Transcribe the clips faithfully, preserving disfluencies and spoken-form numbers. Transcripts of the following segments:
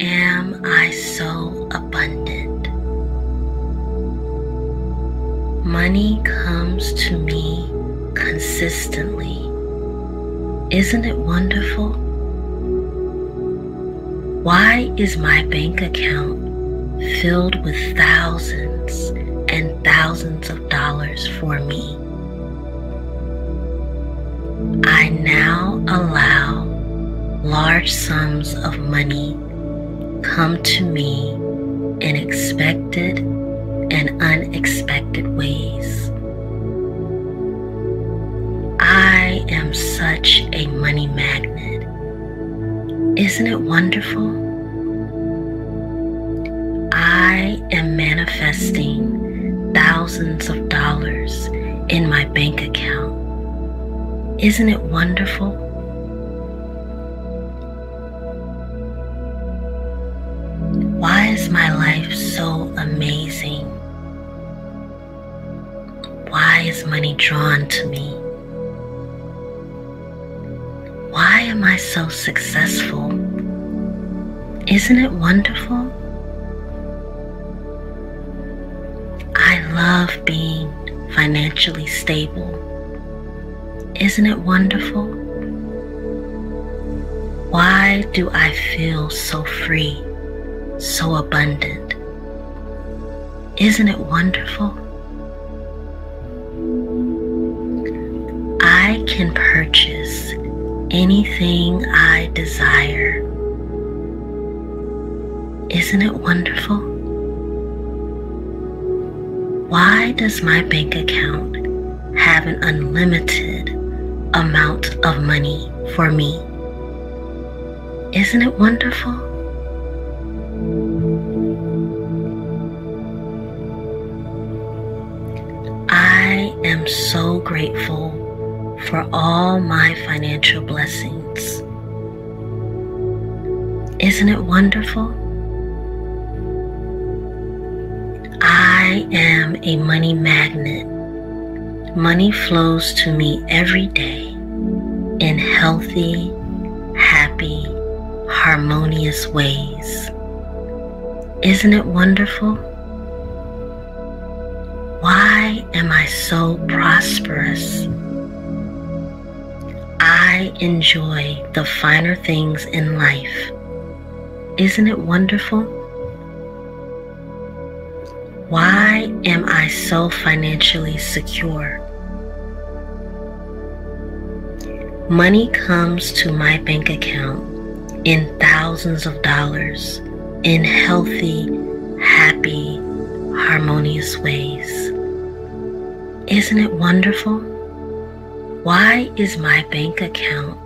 am I so abundant? Money comes to me consistently. Isn't it wonderful? Why is my bank account filled with thousands and thousands of dollars for me? I now allow large sums of money come to me in expected and unexpected ways. I am such a money magnet. Isn't it wonderful? I am manifesting thousands of dollars in my bank account. Isn't it wonderful? Why is my life so amazing? Why is money drawn to me? Why am I so successful? Isn't it wonderful? I love being financially stable. Isn't it wonderful? Why do I feel so free, so abundant? Isn't it wonderful? I can purchase anything I desire. Isn't it wonderful? Why does my bank account have an unlimited amount of money for me? Isn't it wonderful? I am so grateful for all my financial blessings. Isn't it wonderful? I am a money magnet. Money flows to me every day in healthy, happy, harmonious ways. Isn't it wonderful? Why am I so prosperous? I enjoy the finer things in life. Isn't it wonderful? Why am I so financially secure? Money comes to my bank account in thousands of dollars in healthy, happy, harmonious ways. Isn't it wonderful? Why is my bank account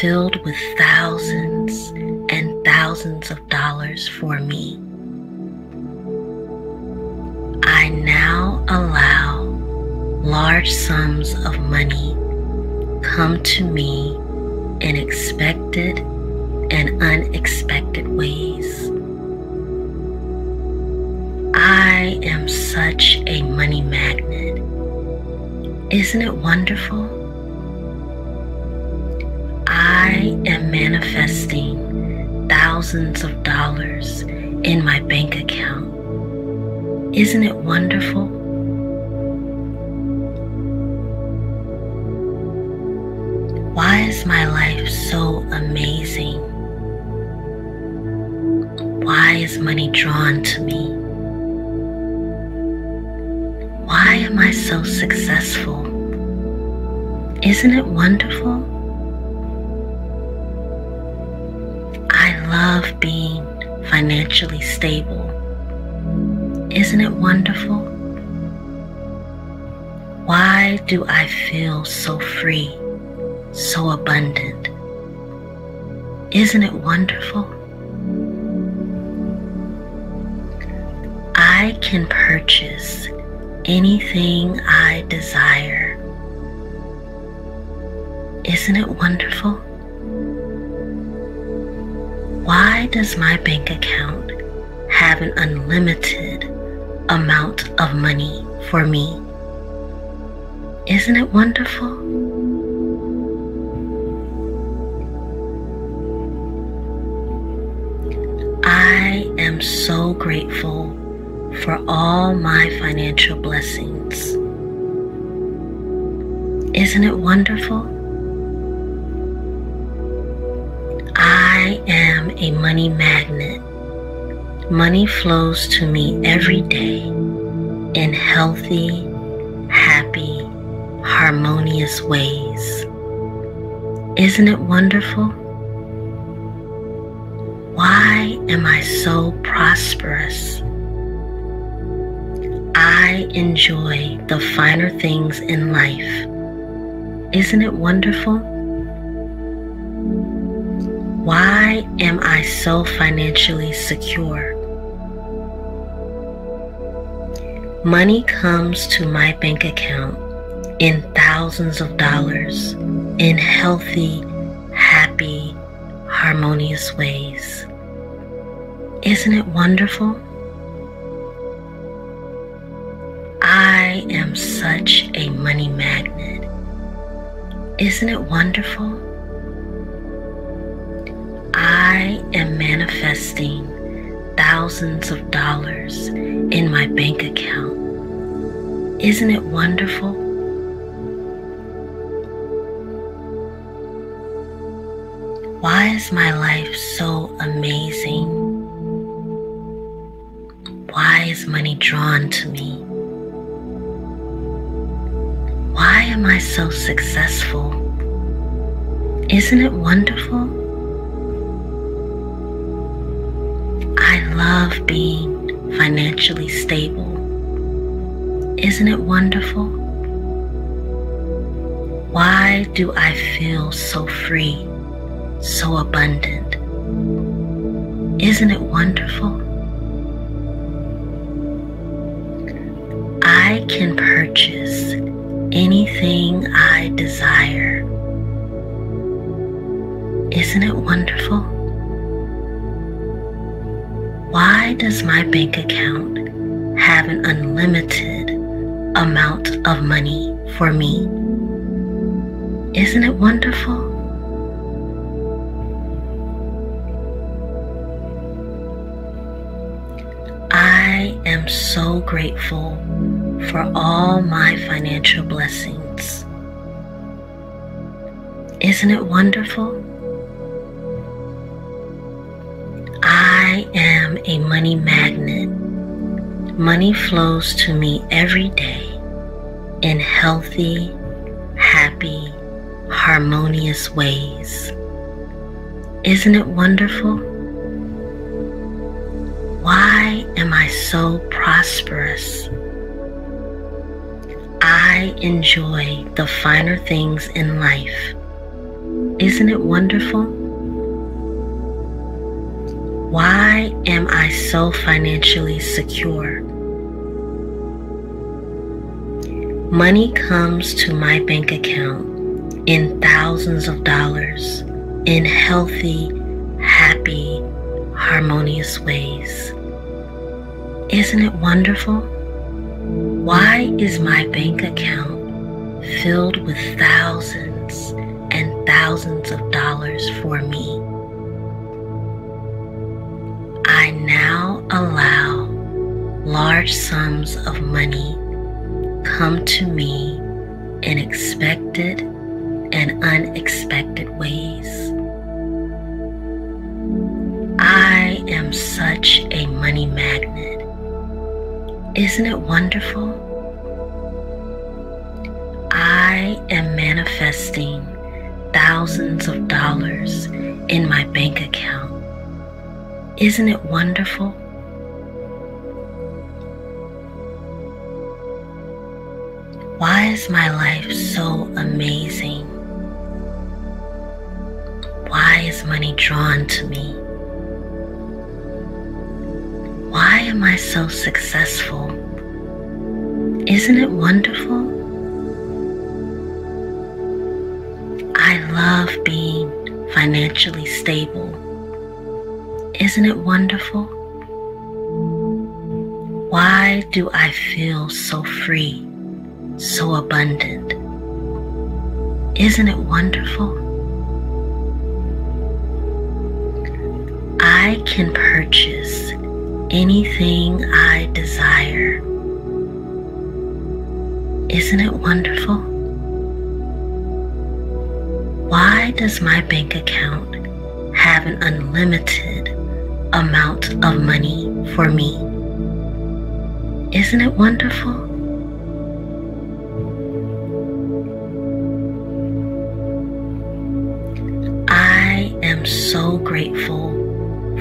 filled with thousands and thousands of dollars for me? I now allow large sums of money come to me in expected and unexpected ways. I am such a money magnet. Isn't it wonderful? I am manifesting thousands of dollars in my bank account. Isn't it wonderful? Why is my life so amazing? Why is money drawn to me? Why am I so successful? Isn't it wonderful? I love being financially stable. Isn't it wonderful? Why do I feel so free, so abundant? Isn't it wonderful? I can purchase anything I desire. Isn't it wonderful? Why does my bank account have an unlimited amount of money for me? Isn't it wonderful? am so grateful for all my financial blessings. Isn't it wonderful? I am a money magnet. Money flows to me every day in healthy, happy, harmonious ways. Isn't it wonderful? Why am I so prosperous? I enjoy the finer things in life. Isn't it wonderful? Why am I so financially secure? Money comes to my bank account in thousands of dollars in healthy, happy, harmonious ways. Isn't it wonderful? I am such a money magnet. Isn't it wonderful? I am manifesting thousands of dollars in my bank account. Isn't it wonderful? Why is my life so amazing? Why is money drawn to me? Why am I so successful? Isn't it wonderful? I love being financially stable. Isn't it wonderful? Why do I feel so free, so abundant? Isn't it wonderful? I can purchase anything I desire. Isn't it wonderful? Why does my bank account have an unlimited amount of money for me? Isn't it wonderful? I am so grateful for all my financial blessings. Isn't it wonderful? I am a money magnet. Money flows to me every day in healthy, happy, harmonious ways. Isn't it wonderful? Why am I so prosperous? I enjoy the finer things in life. Isn't it wonderful? Why am I so financially secure? Money comes to my bank account in thousands of dollars in healthy, happy, harmonious ways. Isn't it wonderful? Why is my bank account filled with thousands and thousands of dollars for me? I now allow large sums of money come to me in expected and unexpected ways. I am such a money magnet. Isn't it wonderful? I am manifesting thousands of dollars in my bank account. Isn't it wonderful? Why is my life so amazing? Why is money drawn to me? Why am I so successful? Isn't it wonderful? I love being financially stable. Isn't it wonderful? Why do I feel so free, so abundant? Isn't it wonderful? I can purchase anything I desire. Isn't it wonderful? Why does my bank account have an unlimited amount of money for me? Isn't it wonderful? I am so grateful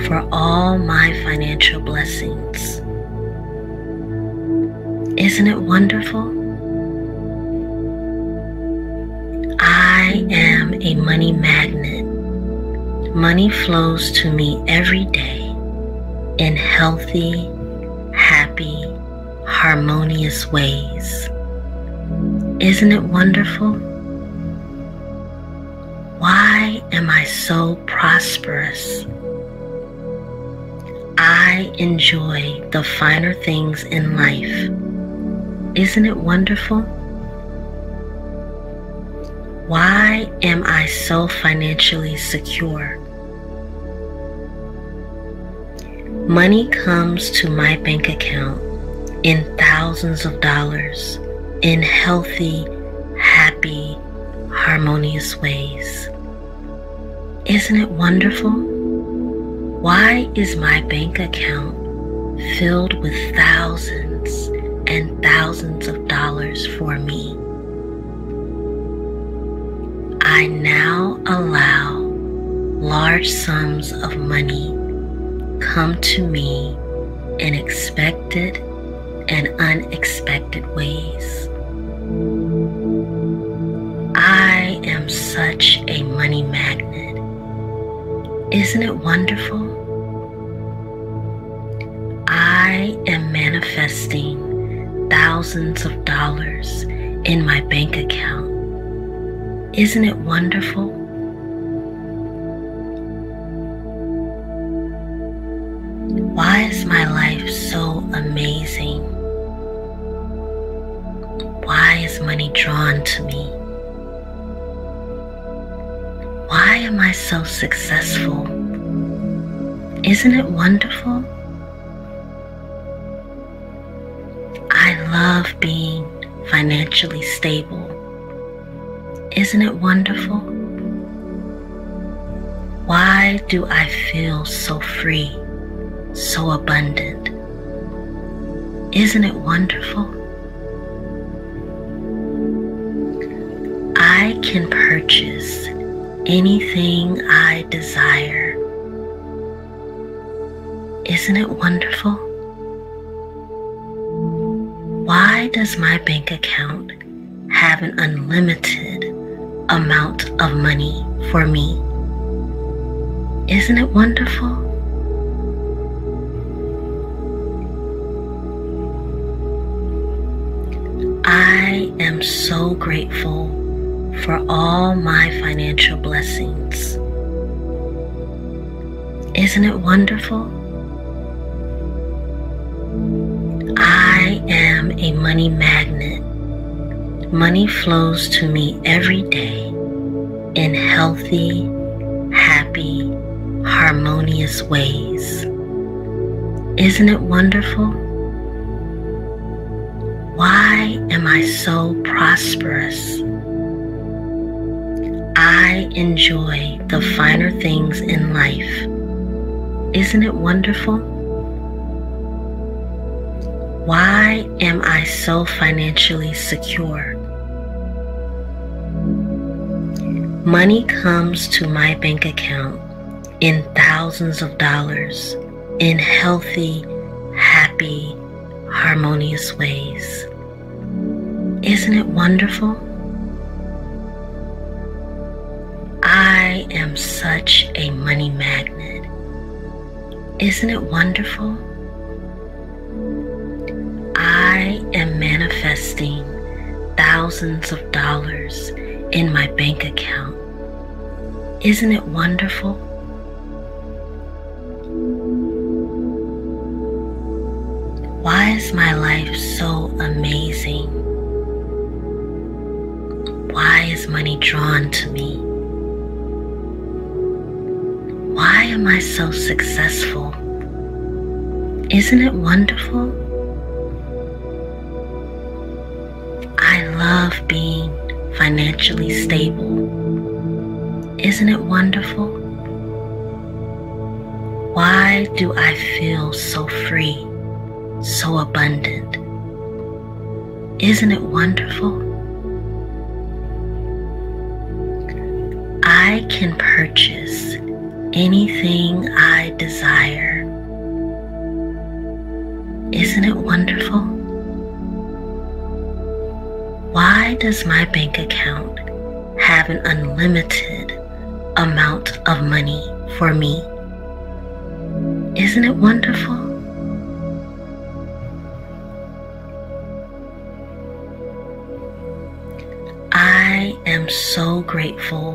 for all my financial blessings. Isn't it wonderful? I am a money magnet. Money flows to me every day in healthy, happy, harmonious ways. Isn't it wonderful? Why am I so prosperous? I enjoy the finer things in life. Isn't it wonderful? Why am I so financially secure? Money comes to my bank account in thousands of dollars in healthy, happy, harmonious ways. Isn't it wonderful? Why is my bank account filled with thousands and thousands of dollars for me? I now allow large sums of money come to me in expected and unexpected ways. I am such a money magnet. Isn't it wonderful? I am manifesting thousands of dollars in my bank account. Isn't it wonderful? Why is my life so amazing? Why is money drawn to me? Why am I so successful? Isn't it wonderful? I love being financially stable. Isn't it wonderful? Why do I feel so free, so abundant? Isn't it wonderful? I can purchase anything I desire. Isn't it wonderful? Why does my bank account have an unlimited amount of money for me? Isn't it wonderful? I am so grateful for all my financial blessings. Isn't it wonderful? I am a money magnet. Money flows to me every day in healthy, happy, harmonious ways. Isn't it wonderful? Why am I so prosperous? I enjoy the finer things in life. Isn't it wonderful? Why am I so financially secure? Money comes to my bank account in thousands of dollars in healthy, happy, harmonious ways. Isn't it wonderful? I am such a money magnet. Isn't it wonderful? I am manifesting thousands of dollars in my bank account. Isn't it wonderful? Why is my life so amazing? Why is money drawn to me? Why am I so successful? Isn't it wonderful? I love being financially stable. Isn't it wonderful? Why do I feel so free, so abundant? Isn't it wonderful? I can purchase anything I desire. Isn't it wonderful? Why does my bank account have an unlimited amount of money for me? Isn't it wonderful? I am so grateful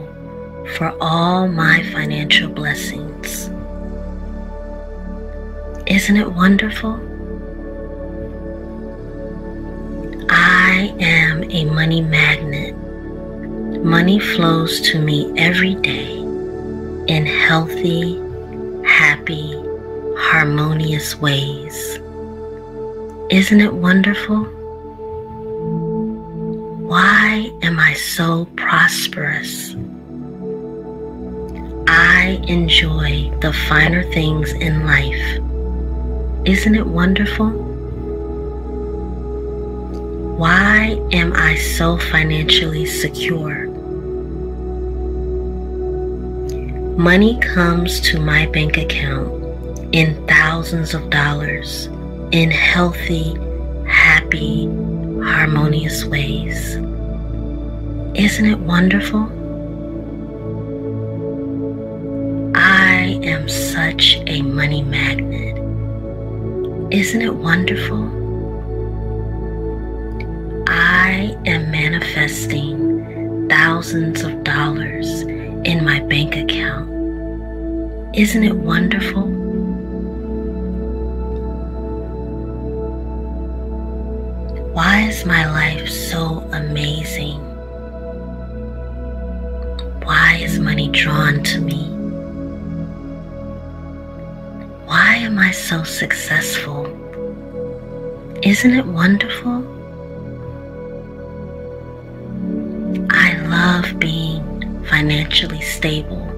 for all my financial blessings. Isn't it wonderful? I am a money magnet. Money flows to me every day in healthy, happy, harmonious ways. Isn't it wonderful? Why am I so prosperous? I enjoy the finer things in life. Isn't it wonderful? Why am I so financially secure? Money comes to my bank account in thousands of dollars in healthy, happy, harmonious ways. Isn't it wonderful? I am such a money magnet. Isn't it wonderful? I am manifesting thousands of dollars in my bank account. Isn't it wonderful? Why is my life so amazing? Why is money drawn to me? Why am I so successful? Isn't it wonderful? I love being financially stable.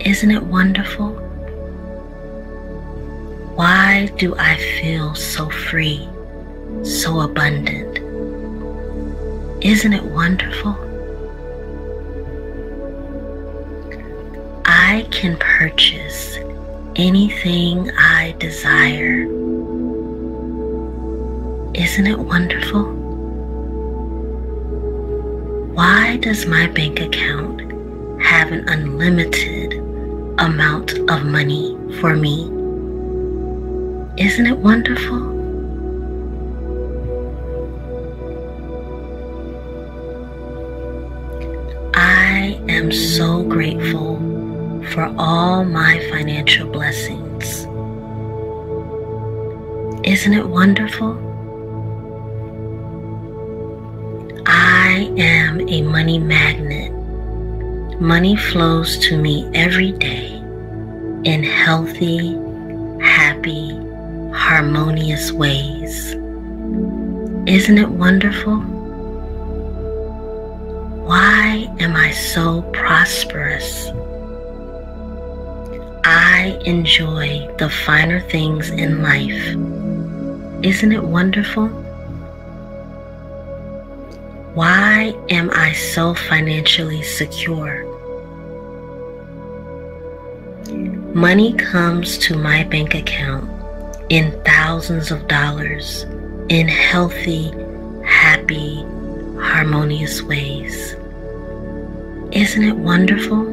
Isn't it wonderful? Why do I feel so free? So abundant. Isn't it wonderful? I can purchase anything I desire. Isn't it wonderful? Why does my bank account have an unlimited amount of money for me? Isn't it wonderful? I am so grateful for all my financial blessings. Isn't it wonderful? I am a money magnet. Money flows to me every day in healthy, happy, harmonious ways. Isn't it wonderful? Why am I so prosperous? I enjoy the finer things in life. Isn't it wonderful? Why am I so financially secure? Money comes to my bank account in thousands of dollars in healthy, happy, harmonious ways. Isn't it wonderful?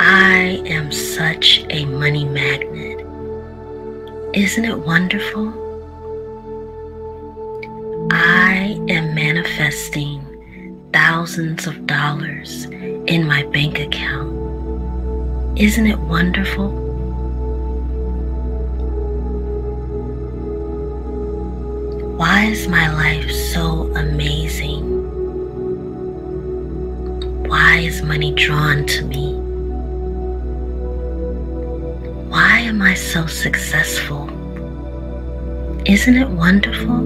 I am such a money magnet. Isn't it wonderful? I am manifesting thousands of dollars in my bank account. Isn't it wonderful? Why is my life so amazing? Why is money drawn to me? am I so successful? Isn't it wonderful?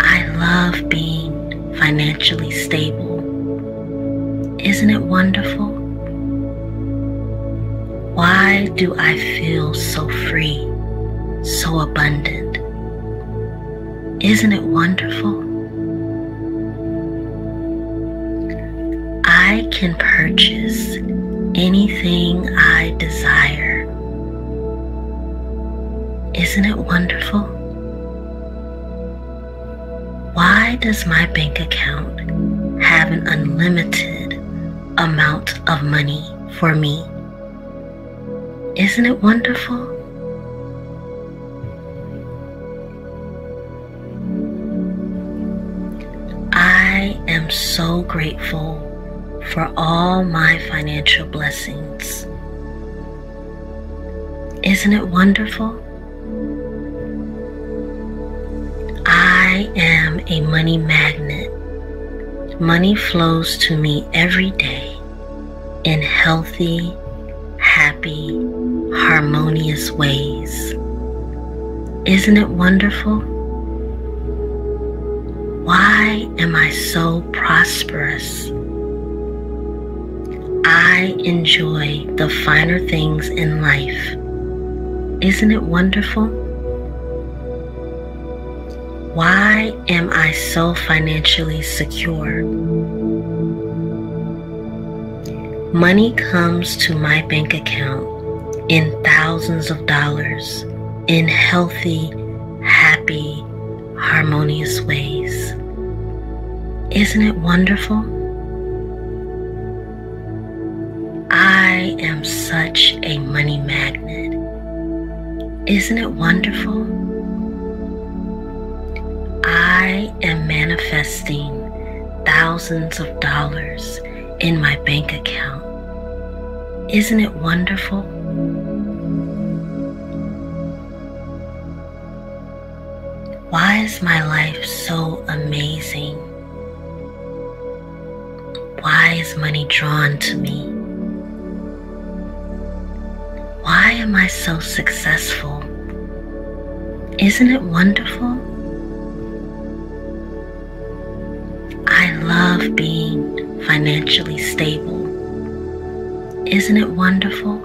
I love being financially stable. Isn't it wonderful? Why do I feel so free, so abundant? Isn't it wonderful? I can purchase anything I desire. Isn't it wonderful? Why does my bank account have an unlimited amount of money for me? Isn't it wonderful? I am so grateful for all my financial blessings. Isn't it wonderful? I am a money magnet. Money flows to me every day in healthy, happy, harmonious ways. Isn't it wonderful? Why am I so prosperous? I enjoy the finer things in life. Isn't it wonderful? Why am I so financially secure? Money comes to my bank account in thousands of dollars in healthy, happy, harmonious ways. Isn't it wonderful? I am such a money magnet. Isn't it wonderful? I am manifesting thousands of dollars in my bank account. Isn't it wonderful? Why is my life so amazing? Why is money drawn to me? Why am I so successful? Isn't it wonderful? I love being financially stable. Isn't it wonderful?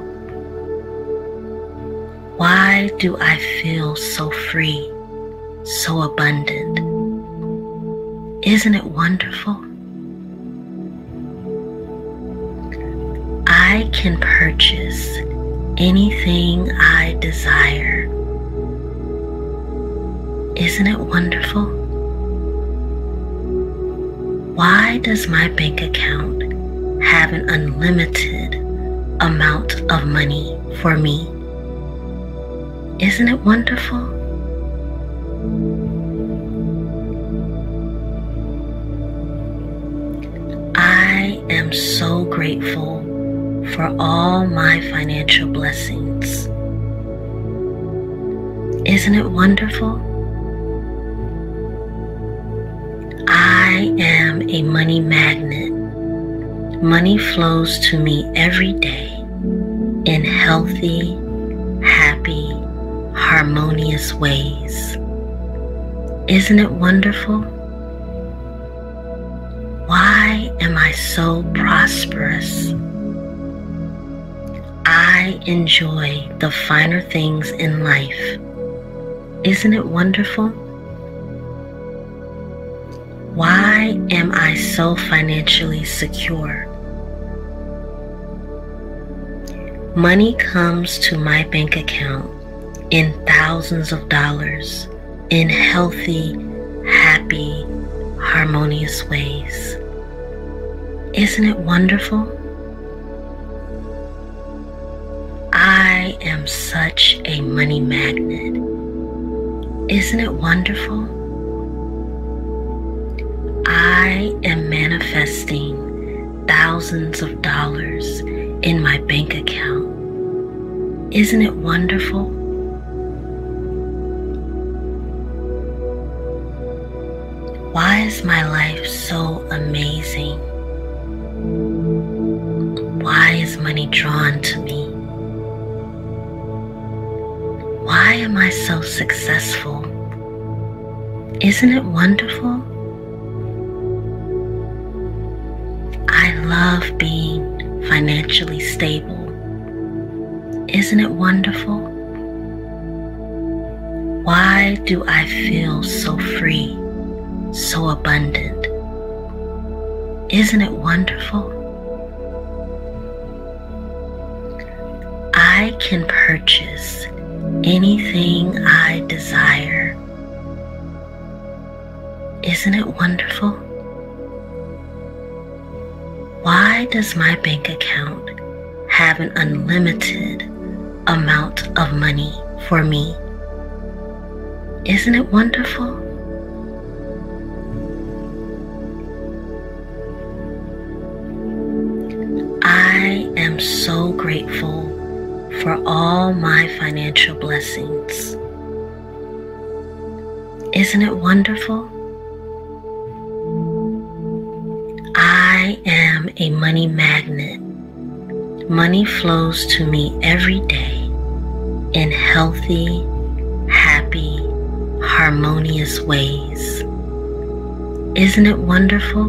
Why do I feel so free, so abundant? Isn't it wonderful? I can purchase anything I desire. Isn't it wonderful? Why does my bank account have an unlimited amount of money for me? Isn't it wonderful? I am so grateful for all my financial blessings. Isn't it wonderful? I am a money magnet. Money flows to me every day in healthy, happy, harmonious ways. Isn't it wonderful? Why am I so prosperous? I enjoy the finer things in life. Isn't it wonderful? Why am I so financially secure? Money comes to my bank account in thousands of dollars in healthy, happy, harmonious ways. Isn't it wonderful? I am such a money magnet. Isn't it wonderful? I am manifesting thousands of dollars in my bank account. Isn't it wonderful? Why is my life so amazing? Why is money suddenly drawn to me? Why am I so successful? Isn't it wonderful? I love being financially stable. Isn't it wonderful? Why do I feel so free, so abundant? Isn't it wonderful? I can purchase anything I desire. Isn't it wonderful? Why does my bank account have an unlimited amount of money for me? Isn't it wonderful? I am so grateful for all my financial blessings. Isn't it wonderful? I am a money magnet. Money flows to me every day in healthy, happy, harmonious ways. Isn't it wonderful?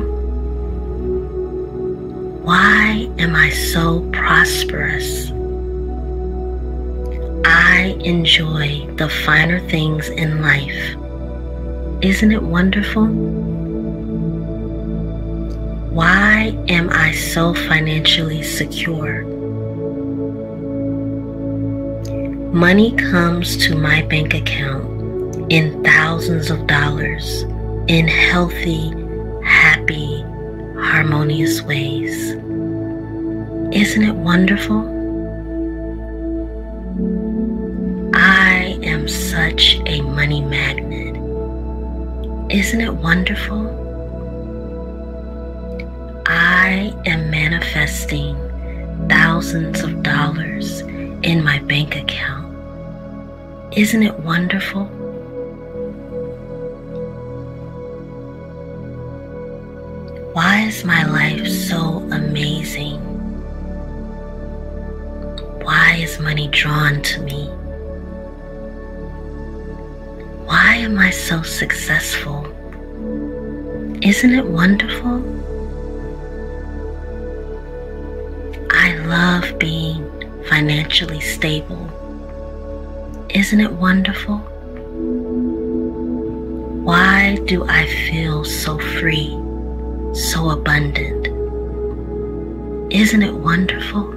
Why am I so prosperous? I enjoy the finer things in life. Isn't it wonderful? Why am I so financially secure? Money comes to my bank account in thousands of dollars in healthy, happy, harmonious ways. Isn't it wonderful? I am such a money magnet. Isn't it wonderful? I am manifesting thousands of dollars in my bank account. Isn't it wonderful? Why is my life so amazing? Why is money drawn to me? Why am I so successful? Isn't it wonderful? I love being financially stable. Isn't it wonderful? Why do I feel so free, so abundant? Isn't it wonderful?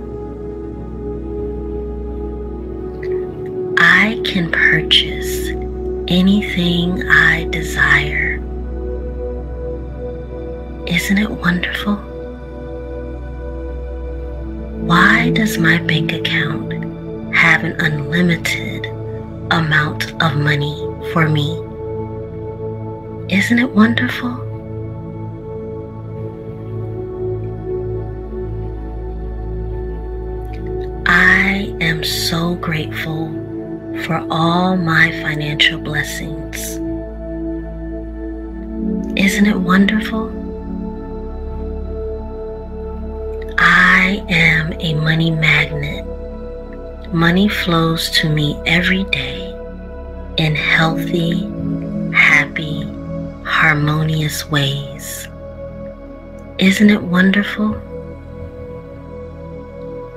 I can purchase anything I desire. Isn't it wonderful? Why does my bank account have an unlimited amount of money for me? Isn't it wonderful? I am so grateful for all my financial blessings. Isn't it wonderful? I am a money magnet. Money flows to me every day in healthy, happy, harmonious ways. Isn't it wonderful?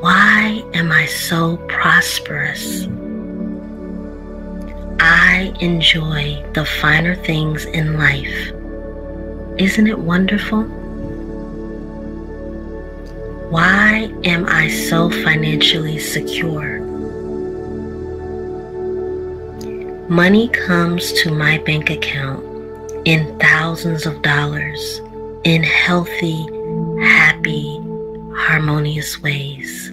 Why am I so prosperous? I enjoy the finer things in life. Isn't it wonderful? Why am I so financially secure? Money comes to my bank account in thousands of dollars in healthy, happy, harmonious ways.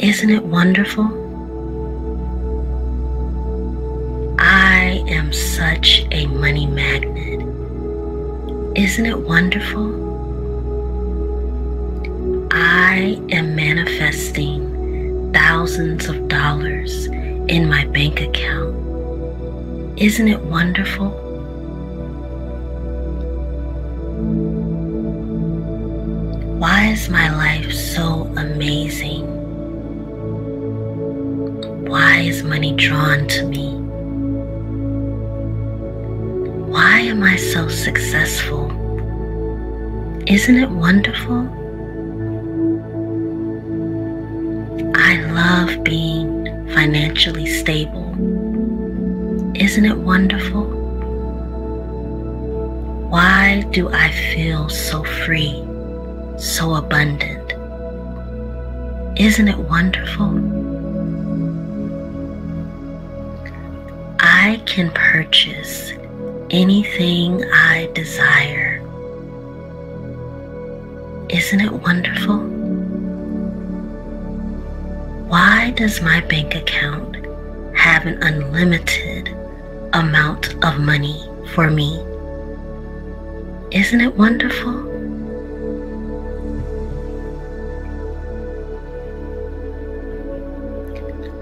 Isn't it wonderful? I am such a money magnet. Isn't it wonderful? I am manifesting thousands of dollars in my bank account. Isn't it wonderful? Why is my life so amazing? Why is money drawn to me? Why am I so successful? Isn't it wonderful? I love being financially stable. Isn't it wonderful? Why do I feel so free, so abundant? Isn't it wonderful? I can purchase anything I desire. Isn't it wonderful? Why does my bank account have an unlimited amount of money for me? Isn't it wonderful?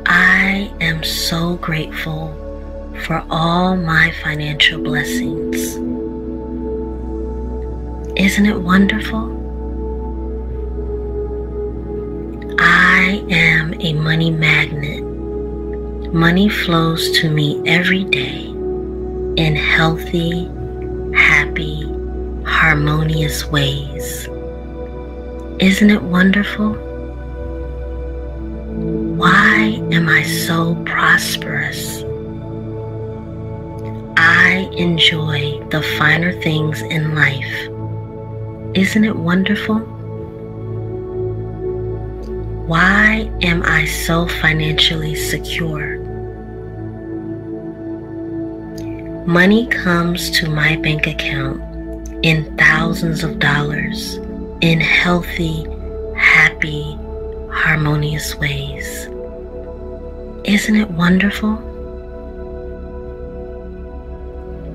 I am so grateful for all my financial blessings. Isn't it wonderful? I am a money magnet. Money flows to me every day in healthy, happy, harmonious ways. Isn't it wonderful? Why am I so prosperous? I enjoy the finer things in life. Isn't it wonderful? Why am I so financially secure? Money comes to my bank account in thousands of dollars in healthy, happy, harmonious ways. Isn't it wonderful?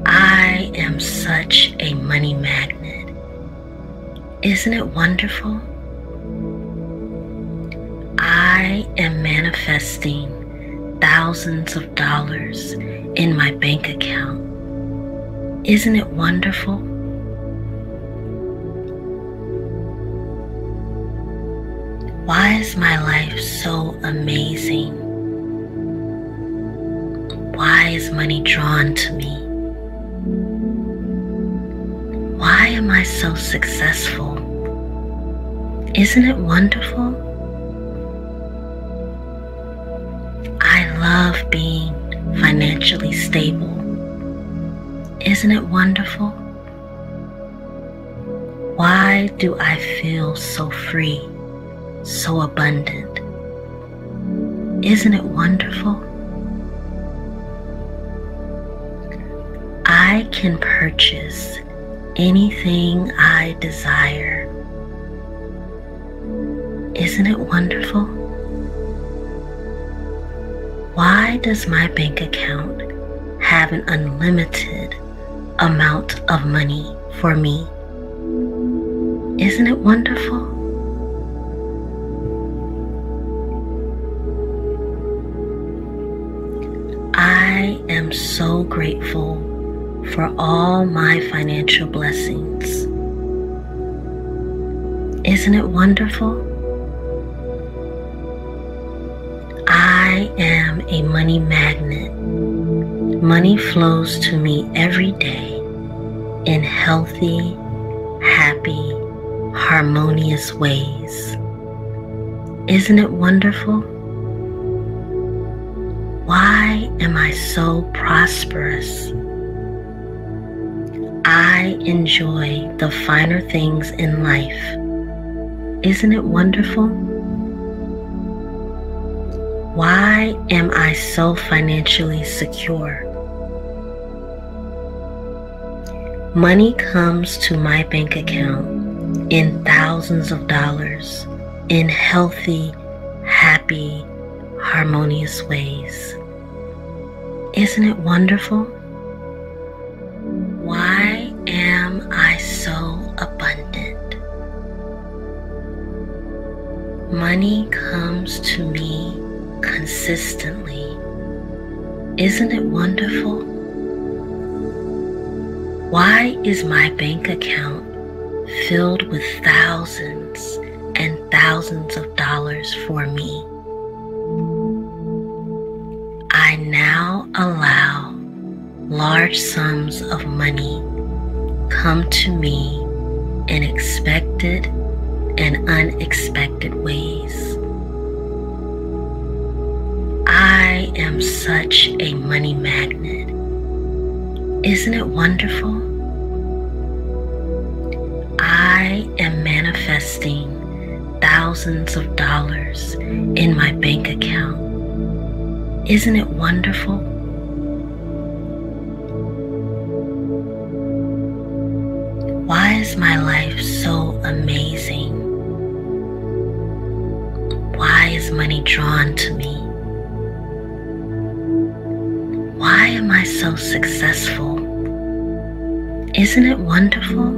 I am such a money magnet. Isn't it wonderful? I am manifesting thousands of dollars in my bank account. Isn't it wonderful? Why is my life so amazing? Why is money drawn to me? Why am I so successful? Isn't it wonderful? I love being financially stable. Isn't it wonderful? Why do I feel so free, so abundant? Isn't it wonderful? I can purchase anything I desire. Isn't it wonderful? Why does my bank account have an unlimited amount of money for me? Isn't it wonderful? I am so grateful for all my financial blessings. Isn't it wonderful? I am a money magnet. Money flows to me every day in healthy, happy, harmonious ways. Isn't it wonderful? Why am I so prosperous? I enjoy the finer things in life. Isn't it wonderful? Why am I so financially secure? Money comes to my bank account in thousands of dollars in healthy, happy, harmonious ways. Isn't it wonderful? Why am I so abundant? Money comes to me consistently. Isn't it wonderful? Why is my bank account filled with thousands and thousands of dollars for me. I now allow large sums of money come to me in expected and unexpected ways. I am such a money magnet. Isn't it wonderful? I am manifesting thousands of dollars in my bank account. Isn't it wonderful? Why is my life so amazing? Why is money drawn to me? Why am I so successful? Isn't it wonderful?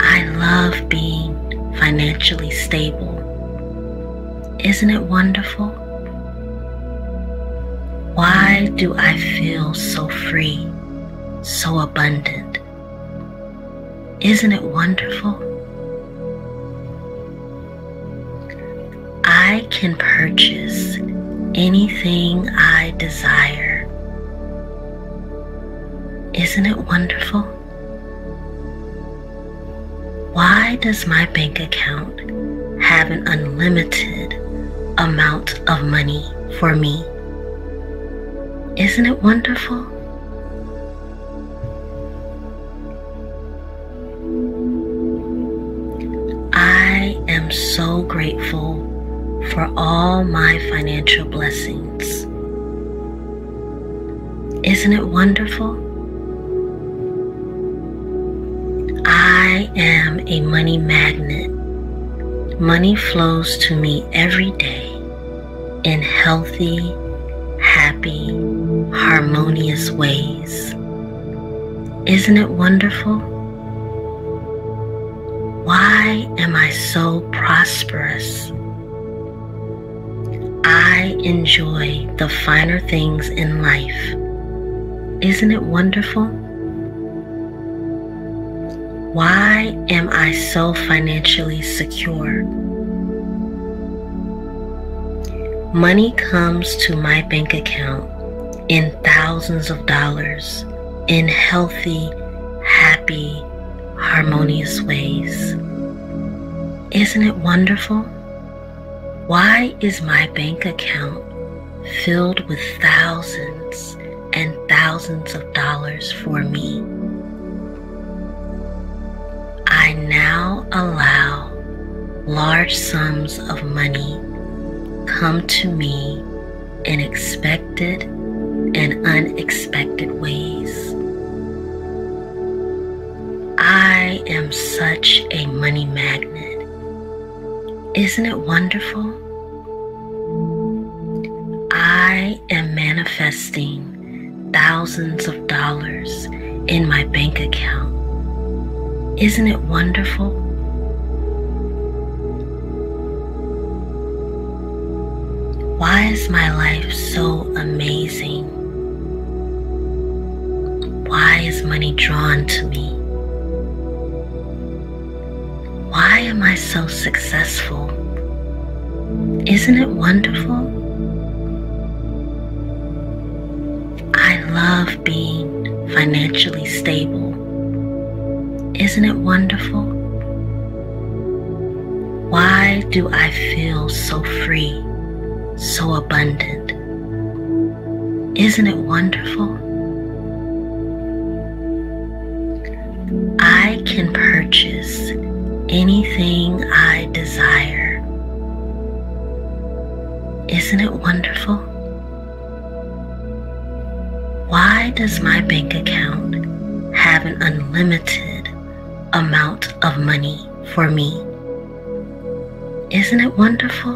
I love being financially stable. Isn't it wonderful? Why do I feel so free, so abundant? Isn't it wonderful? I can purchase anything I desire. Isn't it wonderful? Why does my bank account have an unlimited amount of money for me? Isn't it wonderful? I am so grateful for all my financial blessings. Isn't it wonderful? I am a money magnet. Money flows to me every day in healthy, happy, harmonious ways. Isn't it wonderful? Why am I so prosperous? I enjoy the finer things in life. Isn't it wonderful? Why am I so financially secure? Money comes to my bank account in thousands of dollars in healthy, happy, harmonious ways. Isn't it wonderful? Why is my bank account filled with thousands and thousands of dollars for me? I now allow large sums of money come to me in expected and unexpected ways. I am such a money magnet. Isn't it wonderful? I am manifesting thousands of dollars in my bank account. Isn't it wonderful? Why is my life so amazing? Why is money drawn to me? Why am I so successful? Isn't it wonderful? I love being financially stable. Isn't it wonderful? Why do I feel so free, so abundant? Isn't it wonderful? I can purchase anything I desire. Isn't it wonderful? Why does my bank account have an unlimited amount of money for me? Isn't it wonderful?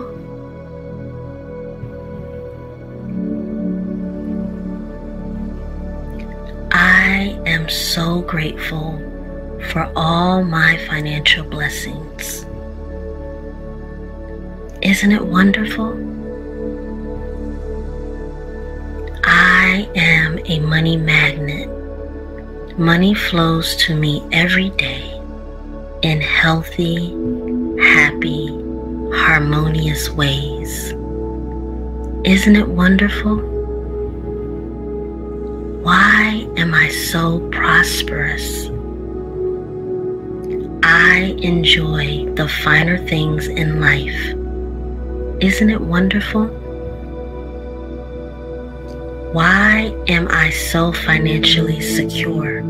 I am so grateful for all my financial blessings. Isn't it wonderful? I am a money magnet. Money flows to me every day in healthy, happy, harmonious ways. Isn't it wonderful? Why am I so prosperous? I enjoy the finer things in life. Isn't it wonderful? Why am I so financially secure?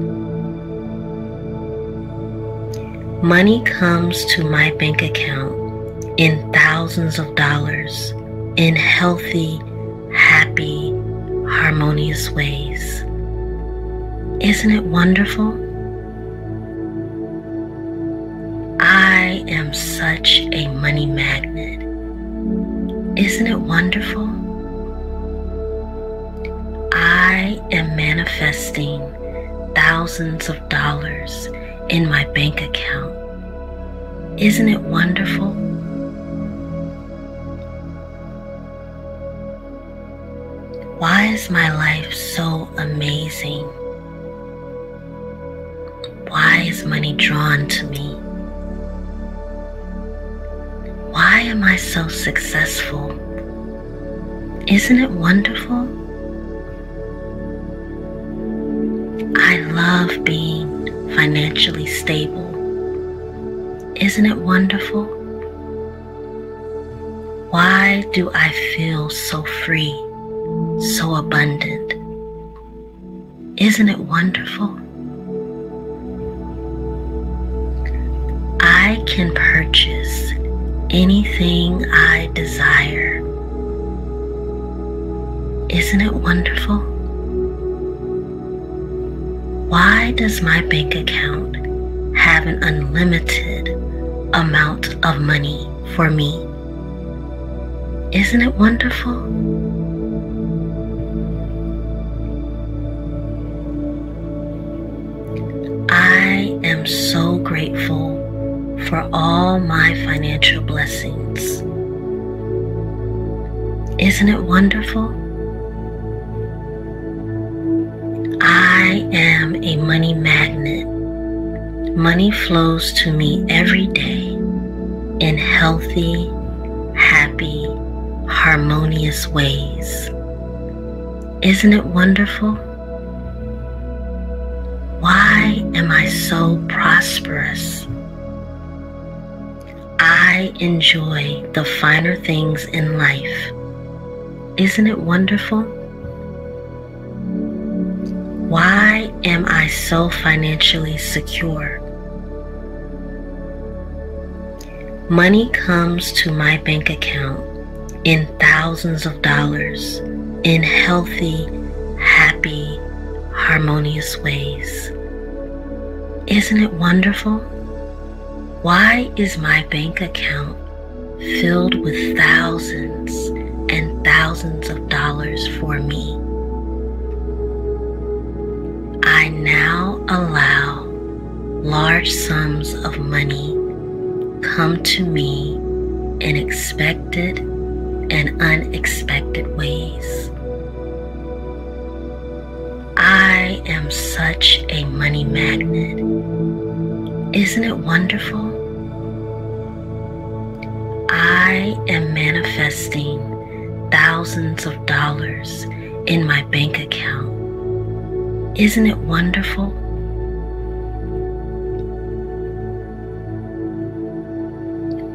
Money comes to my bank account in thousands of dollars in healthy, happy, harmonious ways. Isn't it wonderful? I am such a money magnet. Isn't it wonderful? I am manifesting thousands of dollars in my bank account. Isn't it wonderful? Why is my life so amazing? Why is money drawn to me? Why am I so successful? Isn't it wonderful? I love being financially stable. Isn't it wonderful? Why do I feel so free, so abundant? Isn't it wonderful? I can purchase anything I desire. Isn't it wonderful? Why does my bank account have an unlimited amount of money for me? Isn't it wonderful? I am so grateful for all my financial blessings. Isn't it wonderful? I am a money magnet. Money flows to me every day in healthy, happy, harmonious ways. Isn't it wonderful? Why am I so prosperous? I enjoy the finer things in life. Isn't it wonderful? Why am I so financially secure? Money comes to my bank account in thousands of dollars in healthy, happy, harmonious ways. Isn't it wonderful? Why is my bank account filled with thousands and thousands of dollars for me? I now allow large sums of money come to me in expected and unexpected ways. I am such a money magnet. Isn't it wonderful? I am manifesting thousands of dollars in my bank account. Isn't it wonderful?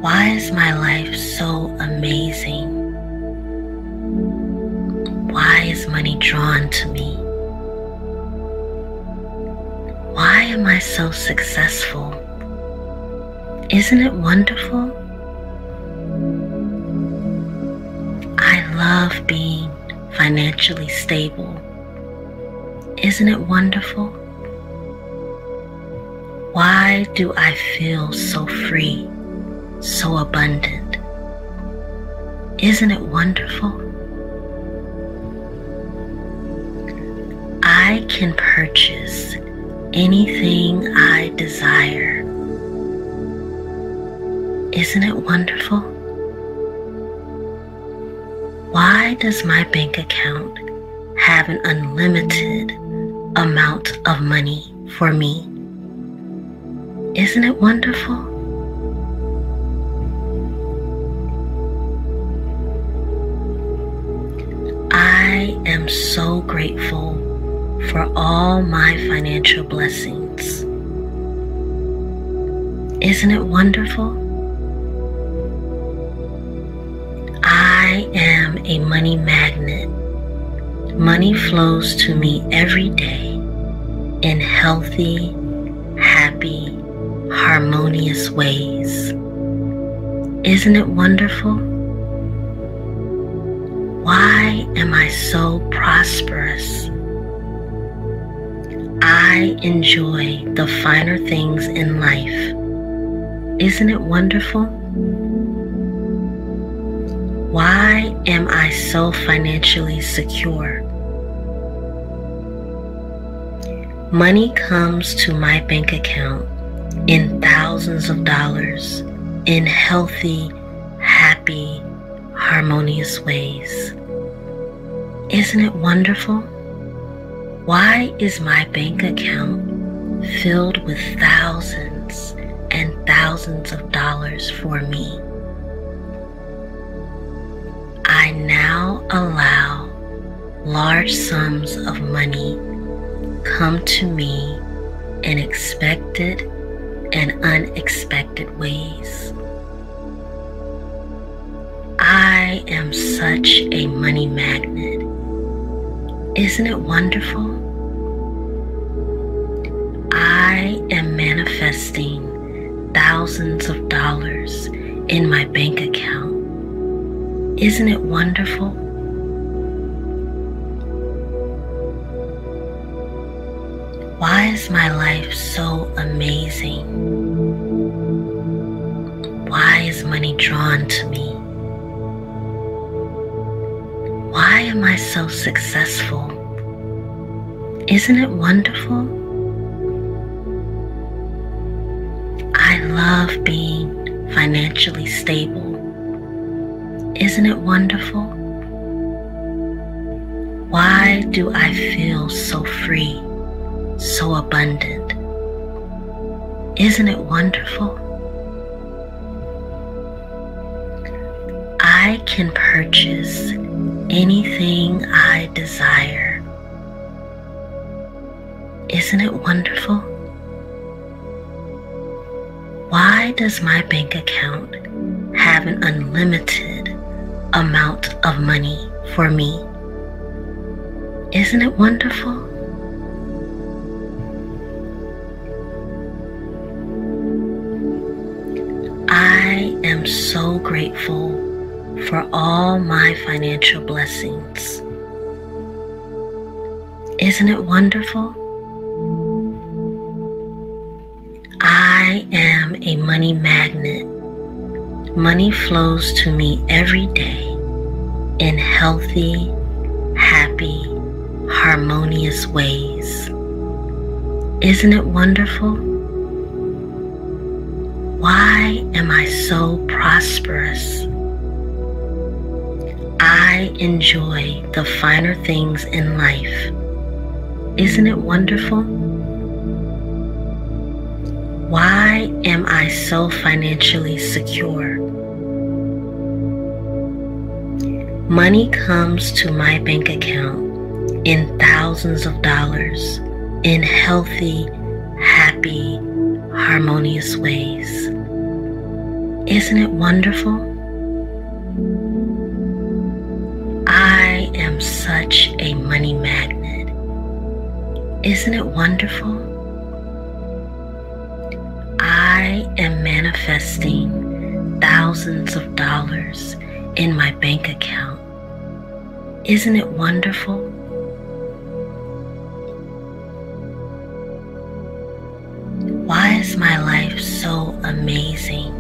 Why is my life so amazing? Why is money drawn to me? Why am I so successful? Isn't it wonderful? I love being financially stable. Isn't it wonderful? Why do I feel so free, so abundant? Isn't it wonderful? I can purchase anything I desire. Isn't it wonderful? Why does my bank account have an unlimited amount of money for me. Isn't it wonderful? I am so grateful for all my financial blessings. Isn't it wonderful? I am a money magnet. Money flows to me every day in healthy, happy, harmonious ways. Isn't it wonderful? Why am I so prosperous? I enjoy the finer things in life. Isn't it wonderful? Why am I so financially secure? Money comes to my bank account in thousands of dollars in healthy, happy, harmonious ways. Isn't it wonderful? Why is my bank account filled with thousands and thousands of dollars for me? I now allow large sums of money come to me in expected and unexpected ways. I am such a money magnet. Isn't it wonderful? I am manifesting thousands of dollars in my bank account. Isn't it wonderful? Why is my life so amazing? Why is money drawn to me? Why am I so successful? Isn't it wonderful? I love being financially stable. Isn't it wonderful? Why do I feel so free, so abundant? Isn't it wonderful? I can purchase anything I desire. Isn't it wonderful? Why does my bank account have an unlimited amount of money for me? Isn't it wonderful? I am so grateful for all my financial blessings. Isn't it wonderful? I am a money magnet. Money flows to me every day in healthy, happy, harmonious ways. Isn't it wonderful? Why am I so prosperous? I enjoy the finer things in life. Isn't it wonderful? Why am I so financially secure? Money comes to my bank account in thousands of dollars in healthy, happy, harmonious ways. Isn't it wonderful? I'm such a money magnet. Isn't it wonderful? I am manifesting thousands of dollars in my bank account. Isn't it wonderful? Why is my life so amazing?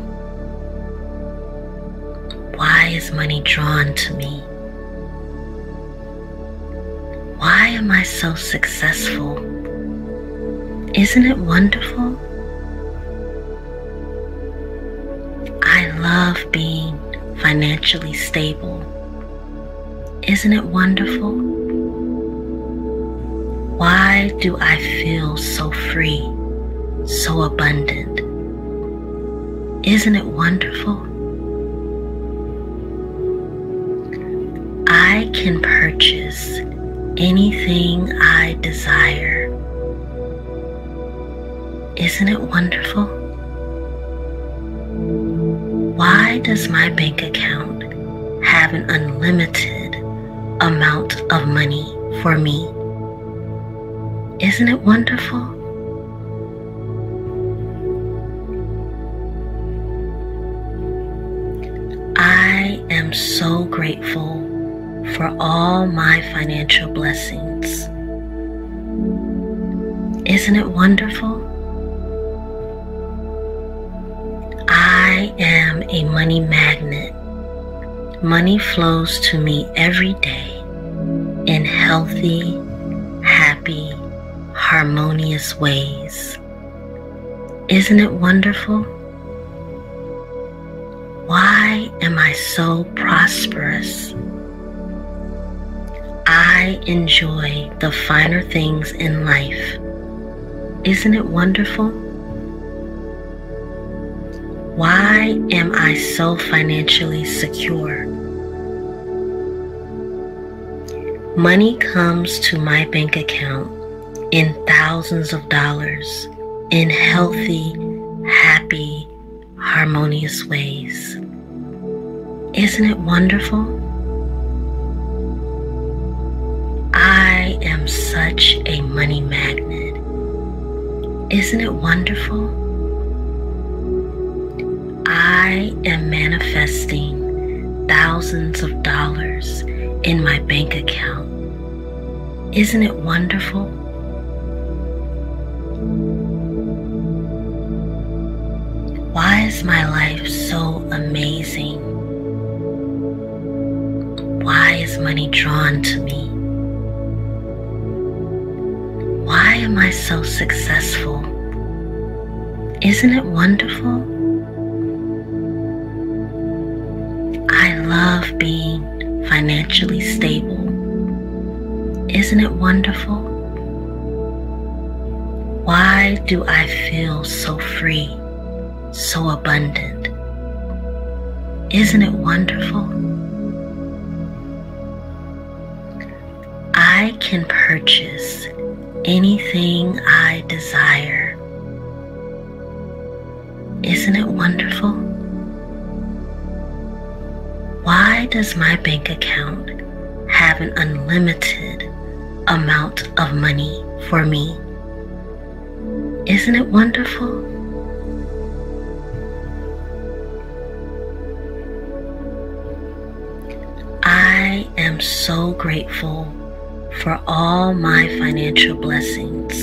Why is money drawn to me? Why am I so successful? Isn't it wonderful? I love being financially stable. Isn't it wonderful? Why do I feel so free, so abundant? Isn't it wonderful? I can purchase anything I desire. Isn't it wonderful? Why does my bank account have an unlimited amount of money for me? Isn't it wonderful? I am so grateful for all my financial blessings. Isn't it wonderful? I am a money magnet. Money flows to me every day in healthy, happy, harmonious ways. Isn't it wonderful? Why am I so prosperous? I enjoy the finer things in life. Isn't it wonderful? Why am I so financially secure? Money comes to my bank account in thousands of dollars in healthy, happy, harmonious ways. Isn't it wonderful? I am such a money magnet. Isn't it wonderful? I am manifesting thousands of dollars in my bank account. Isn't it wonderful? Why is my life so amazing? Why is money drawn to me? Why am I so successful? Isn't it wonderful? I love being financially stable. Isn't it wonderful? Why do I feel so free, so abundant? Isn't it wonderful? I can purchase anything I desire. Isn't it wonderful? Why does my bank account have an unlimited amount of money for me? Isn't it wonderful? I am so grateful for all my financial blessings.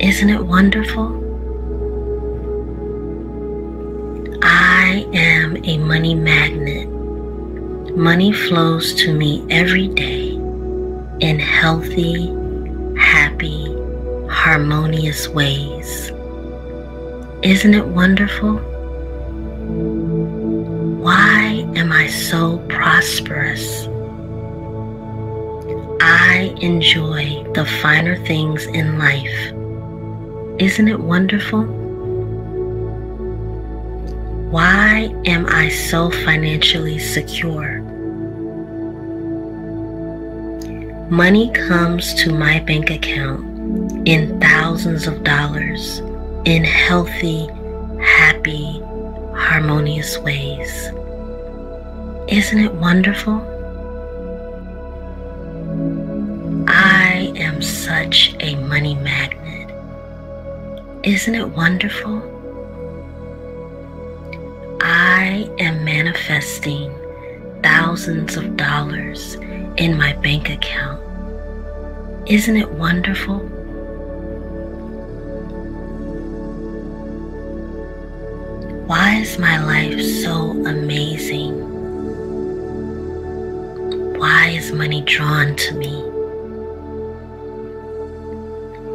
Isn't it wonderful? I am a money magnet. Money flows to me every day in healthy, happy, harmonious ways. Isn't it wonderful? Why am I so prosperous? I enjoy the finer things in life. Isn't it wonderful? Why am I so financially secure? Money comes to my bank account in thousands of dollars in healthy, happy, harmonious ways. Isn't it wonderful? I am such a money magnet. Isn't it wonderful? I am manifesting thousands of dollars in my bank account. Isn't it wonderful? Why is my life so amazing? Why is money drawn to me?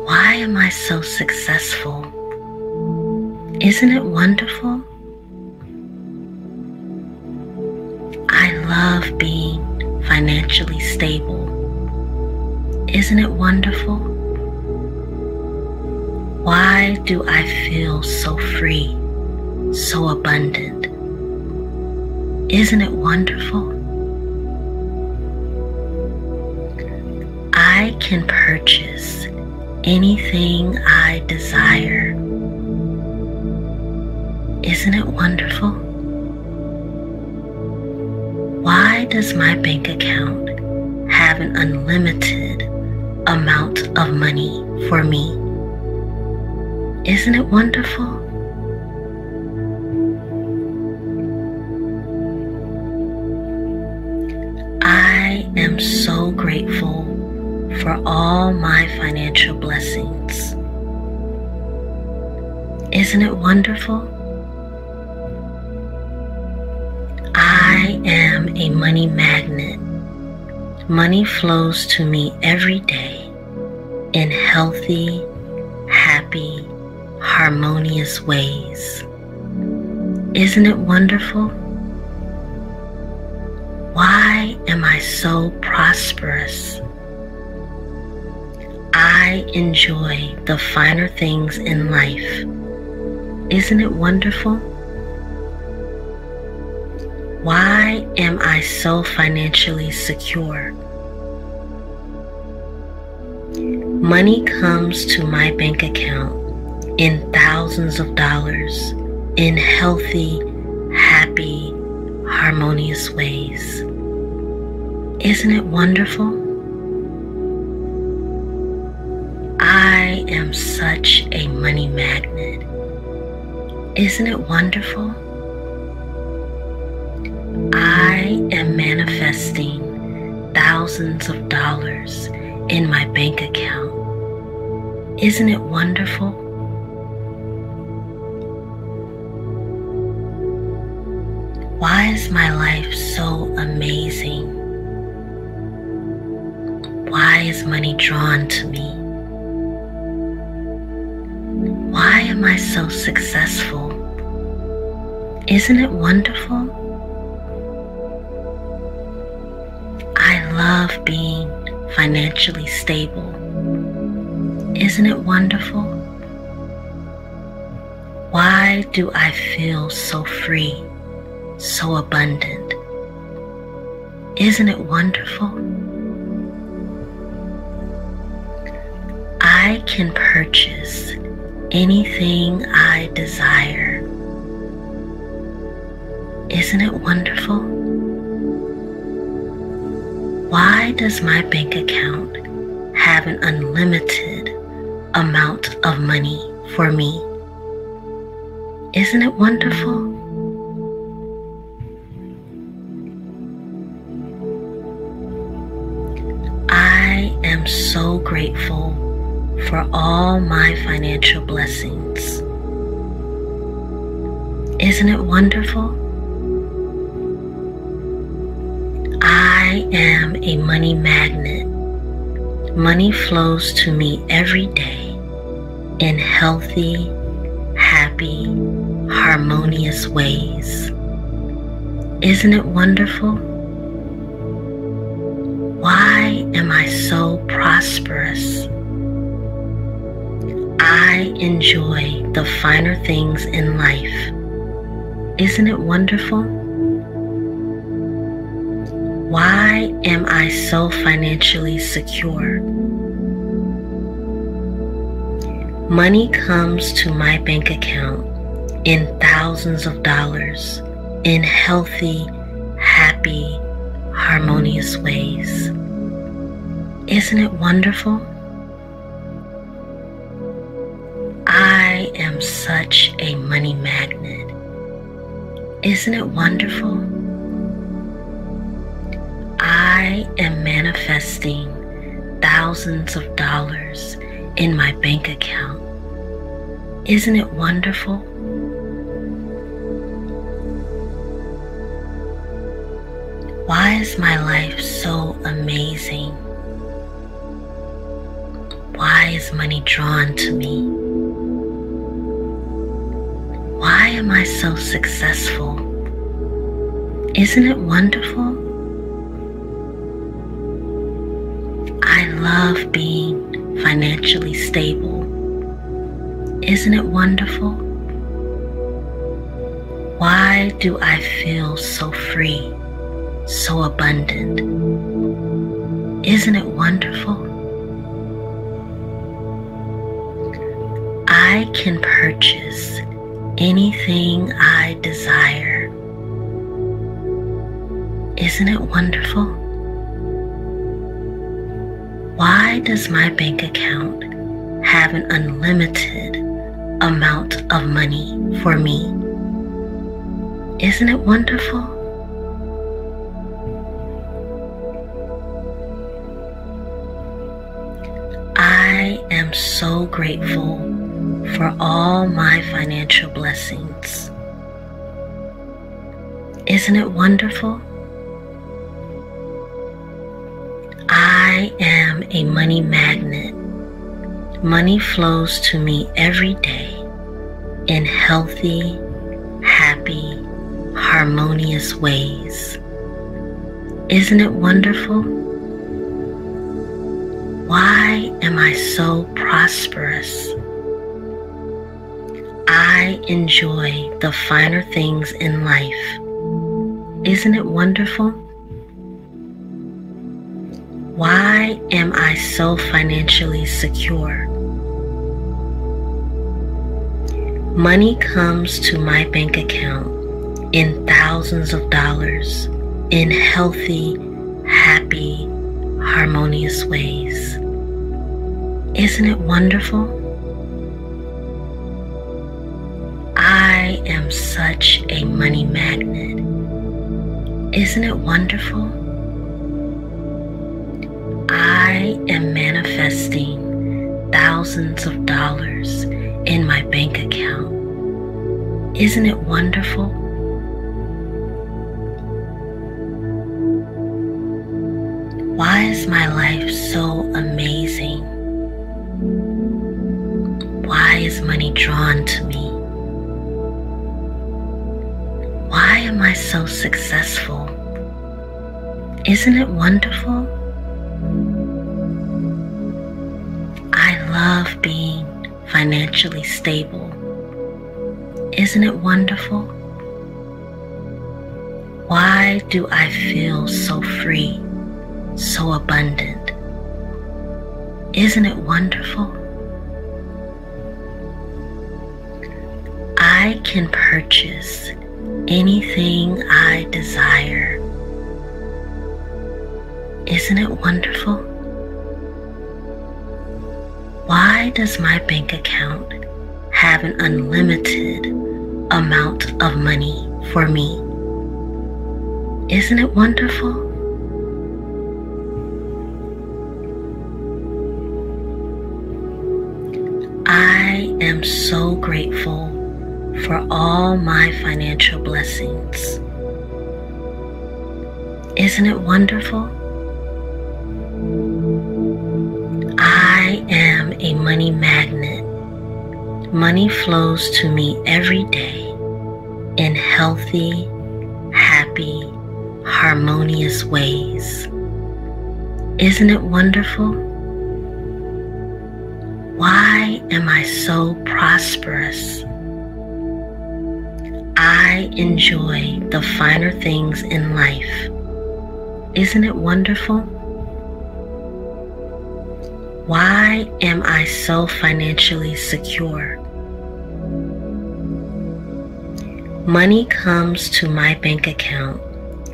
Why am I so successful? Isn't it wonderful? I love being financially stable. Isn't it wonderful? Why do I feel so free, so abundant? Isn't it wonderful? I can purchase anything I desire. Isn't it wonderful? Why does my bank account have an unlimited amount of money for me? Isn't it wonderful? I am so grateful for all my financial blessings. Isn't it wonderful? I am a money magnet. Money flows to me every day in healthy, happy, harmonious ways. Isn't it wonderful? Why am I so prosperous? I enjoy the finer things in life. Isn't it wonderful? Why am I so financially secure? Money comes to my bank account in thousands of dollars in healthy, happy, harmonious ways. Isn't it wonderful? I am such a money magnet. Isn't it wonderful? I am manifesting thousands of dollars in my bank account. Isn't it wonderful? Why is my life so amazing? Why is money drawn to me? Why am I so successful? Isn't it wonderful? I love being financially stable. Isn't it wonderful? Why do I feel so free, so abundant? Isn't it wonderful? I can purchase anything I desire. Isn't it wonderful? Why does my bank account have an unlimited amount of money for me? Isn't it wonderful? I am so grateful for all my financial blessings. Isn't it wonderful? I am a money magnet. Money flows to me every day in healthy, happy, harmonious ways. Isn't it wonderful? Why am I so prosperous? I enjoy the finer things in life. Isn't it wonderful? Why am I so financially secure? Money comes to my bank account in thousands of dollars in healthy, happy, harmonious ways. Isn't it wonderful? I am such a money magnet. Isn't it wonderful? I am manifesting thousands of dollars in my bank account. Isn't it wonderful? Why is my life so amazing? Why is money drawn to me? Why am I so successful? Isn't it wonderful? I love being financially stable. Isn't it wonderful? Why do I feel so free, so abundant? Isn't it wonderful? I can purchase anything I desire. Isn't it wonderful? Why does my bank account have an unlimited amount of money for me? Isn't it wonderful? I am so grateful for all my financial blessings. Isn't it wonderful? I am a money magnet. Money flows to me every day in healthy, happy, harmonious ways. Isn't it wonderful? Why am I so prosperous? I enjoy the finer things in life. Isn't it wonderful? Why am I so financially secure? Money comes to my bank account in thousands of dollars in healthy, happy, harmonious ways. Isn't it wonderful? I am such a money magnet. Isn't it wonderful? I am manifesting thousands of dollars in my bank account. Isn't it wonderful? Why is my life so amazing? Why is money drawn to me? Why am I so successful? Isn't it wonderful? I love being financially stable. Isn't it wonderful? Why do I feel so free, so abundant? Isn't it wonderful? I can purchase anything I desire. Isn't it wonderful? Why does my bank account have an unlimited amount of money for me? Isn't it wonderful? I am so grateful for all my financial blessings. Isn't it wonderful? A money magnet. Money flows to me every day in healthy, happy, harmonious ways. Isn't it wonderful? Why am I so prosperous? I enjoy the finer things in life. Isn't it wonderful? Why am I so financially secure? Money comes to my bank account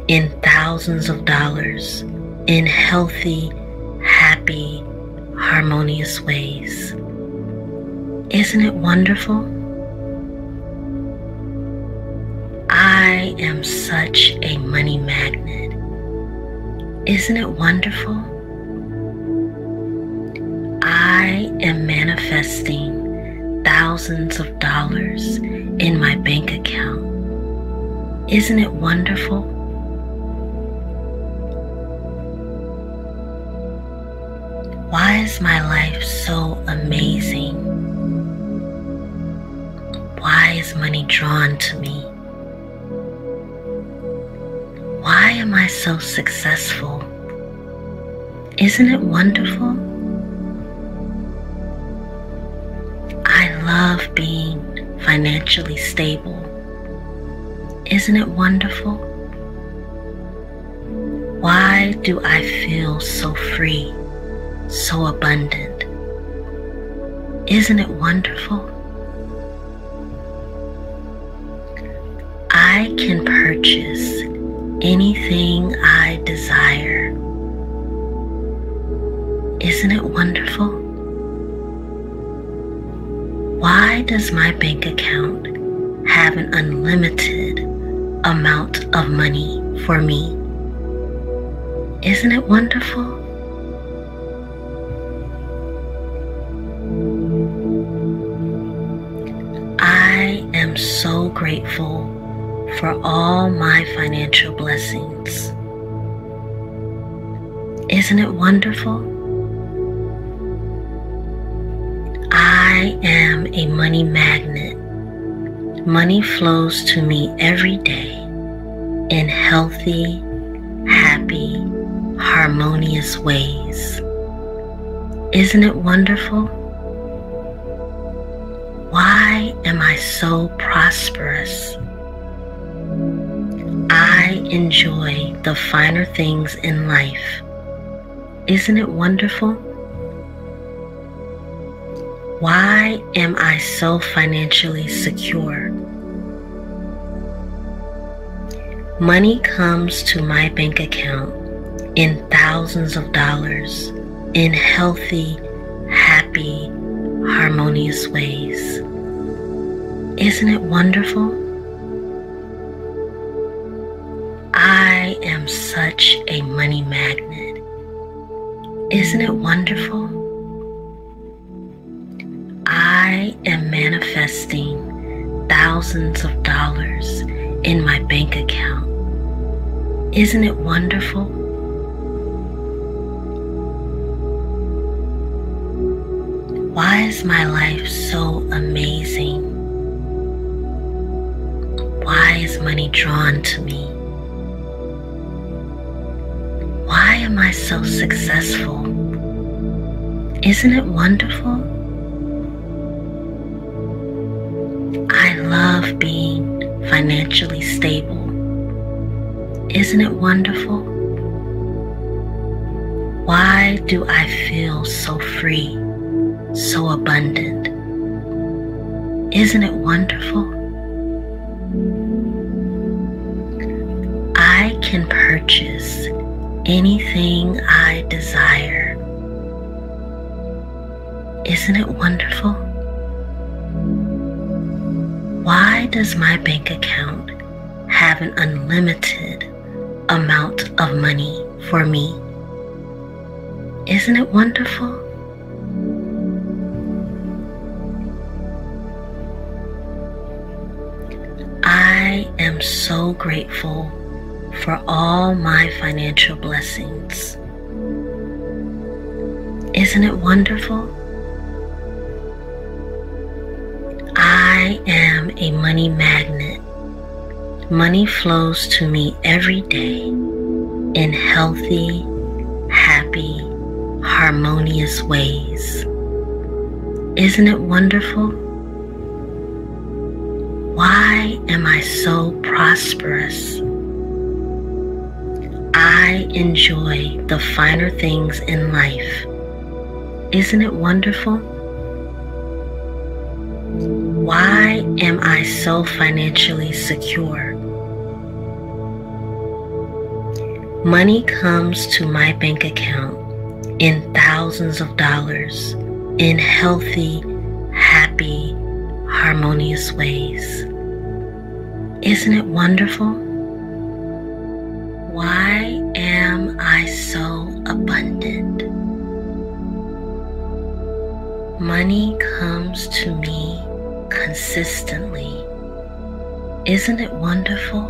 in thousands of dollars in healthy, happy, harmonious ways. Isn't it wonderful? I am such a money magnet. Isn't it wonderful? I am manifesting thousands of dollars in my bank account. Isn't it wonderful? Why is my life so amazing? Why is money drawn to me? Why am I so successful? Isn't it wonderful? love being financially stable. Isn't it wonderful? Why do I feel so free, so abundant? Isn't it wonderful? I can purchase anything I desire. Isn't it wonderful? Why does my bank account have an unlimited amount of money for me? Isn't it wonderful? I am so grateful for all my financial blessings. Isn't it wonderful? I am a money magnet. Money flows to me every day in healthy, happy, harmonious ways. Isn't it wonderful? Why am I so prosperous? I enjoy the finer things in life. Isn't it wonderful? Why am I so financially secure? Money comes to my bank account in thousands of dollars in healthy, happy, harmonious ways. Isn't it wonderful? I am such a money magnet. Isn't it wonderful? I am manifesting thousands of dollars in my bank account. Isn't it wonderful? Why is my life so amazing? Why is money drawn to me? Why am I so successful? Isn't it wonderful? I love being financially stable. Isn't it wonderful? Why do I feel so free, so abundant? Isn't it wonderful? I can purchase anything I desire. Isn't it wonderful? Why does my bank account have an unlimited amount of money for me? Isn't it wonderful? I am so grateful for all my financial blessings. Isn't it wonderful? I am a money magnet. Money flows to me every day in healthy, happy, harmonious ways. Isn't it wonderful? Why am I so prosperous? I enjoy the finer things in life. Isn't it wonderful? Why am I so financially secure? Money comes to my bank account in thousands of dollars in healthy, happy, harmonious ways. Isn't it wonderful? Why am I so abundant? Money comes to me consistently. Isn't it wonderful?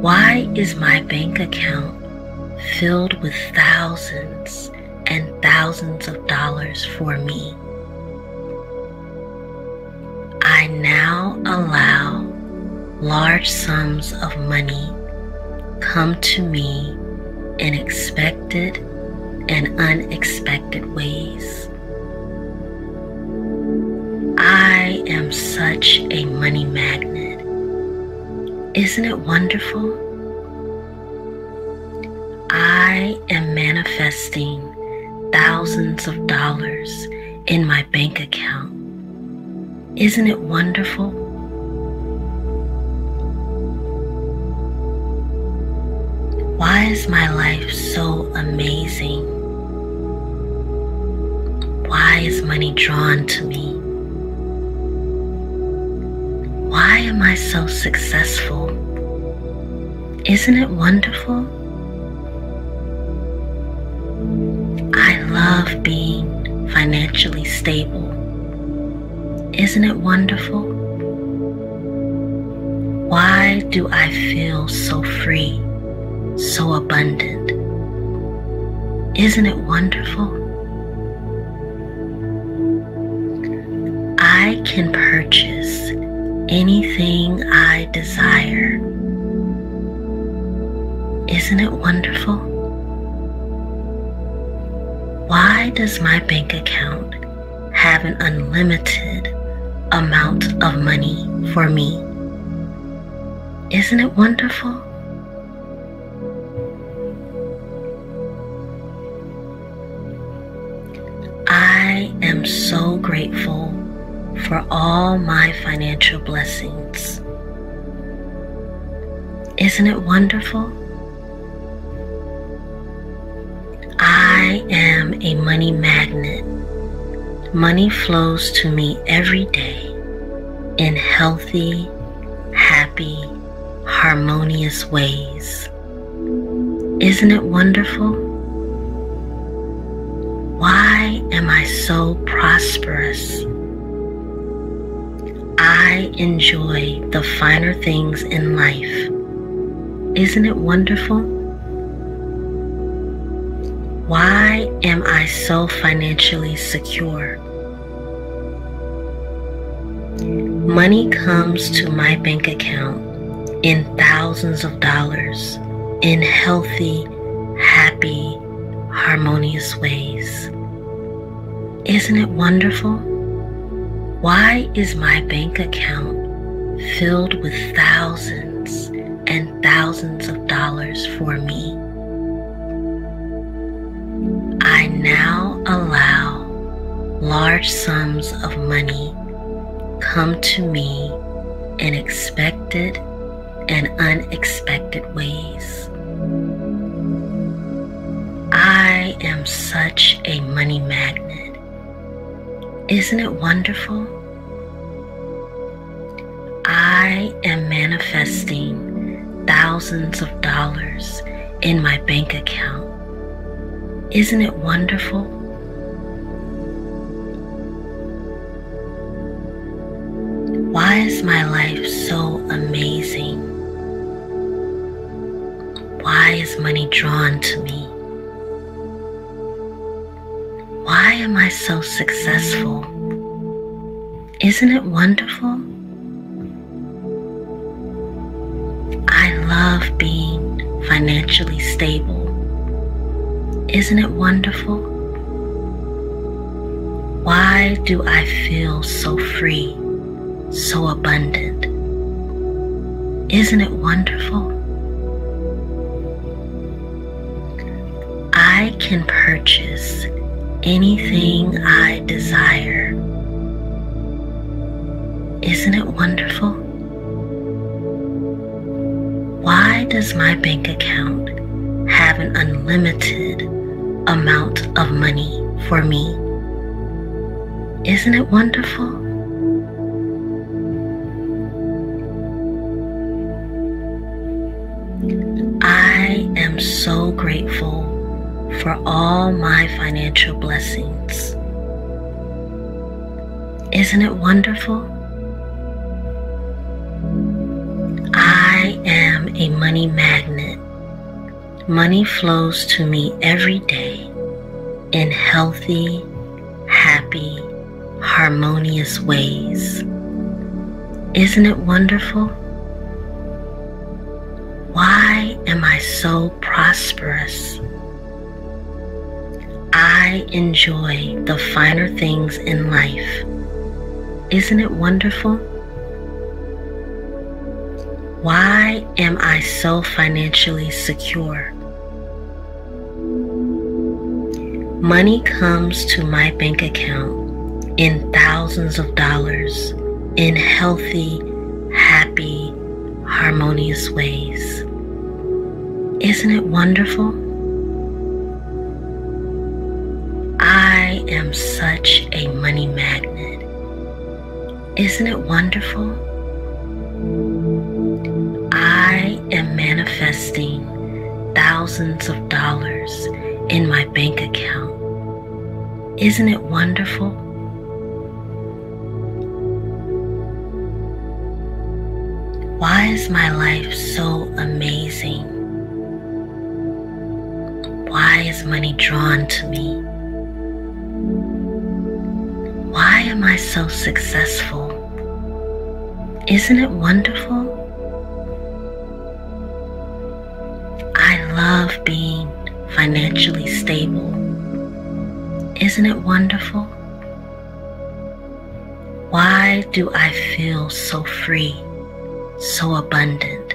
Why is my bank account filled with thousands and thousands of dollars for me? I now allow large sums of money come to me in expected and unexpected ways. become such a money magnet. Isn't it wonderful? I am manifesting thousands of dollars in my bank account. Isn't it wonderful? Why is my life so amazing? Why is money drawn to me? Why am I so successful? Isn't it wonderful? I love being financially stable. Isn't it wonderful? Why do I feel so free, so abundant? Isn't it wonderful? I can purchase anything I desire. Isn't it wonderful? Why does my bank account have an unlimited amount of money for me? Isn't it wonderful? I am so grateful for all my financial blessings. Isn't it wonderful? I am a money magnet. Money flows to me every day in healthy, happy, harmonious ways. Isn't it wonderful? Why am I so prosperous? I enjoy the finer things in life. Isn't it wonderful? Why am I so financially secure? Money comes to my bank account in thousands of dollars in healthy, happy, harmonious ways. Isn't it wonderful? Why is my bank account filled with thousands and thousands of dollars for me? I now allow large sums of money come to me in expected and unexpected ways. I am such a money magnet. Isn't it wonderful? I am manifesting thousands of dollars in my bank account. Isn't it wonderful? Why is my life so amazing? Why is money drawn to me? Why am I so successful? Isn't it wonderful? I love being financially stable. Isn't it wonderful? Why do I feel so free, so abundant? Isn't it wonderful? I can purchase anything I desire. Isn't it wonderful? Why does my bank account have an unlimited amount of money for me? Isn't it wonderful? I am so grateful for all my financial blessings. Isn't it wonderful? I am a money magnet. Money flows to me every day in healthy, happy, harmonious ways. Isn't it wonderful? Why am I so prosperous? I enjoy the finer things in life. Isn't it wonderful? Why am I so financially secure? Money comes to my bank account in thousands of dollars in healthy, happy, harmonious ways. Isn't it wonderful? I am such a money magnet. Isn't it wonderful? I am manifesting thousands of dollars in my bank account. Isn't it wonderful? Why is my life so amazing? Why is money drawn to me? Why am I so successful? Isn't it wonderful? I love being financially stable. Isn't it wonderful? Why do I feel so free, so abundant?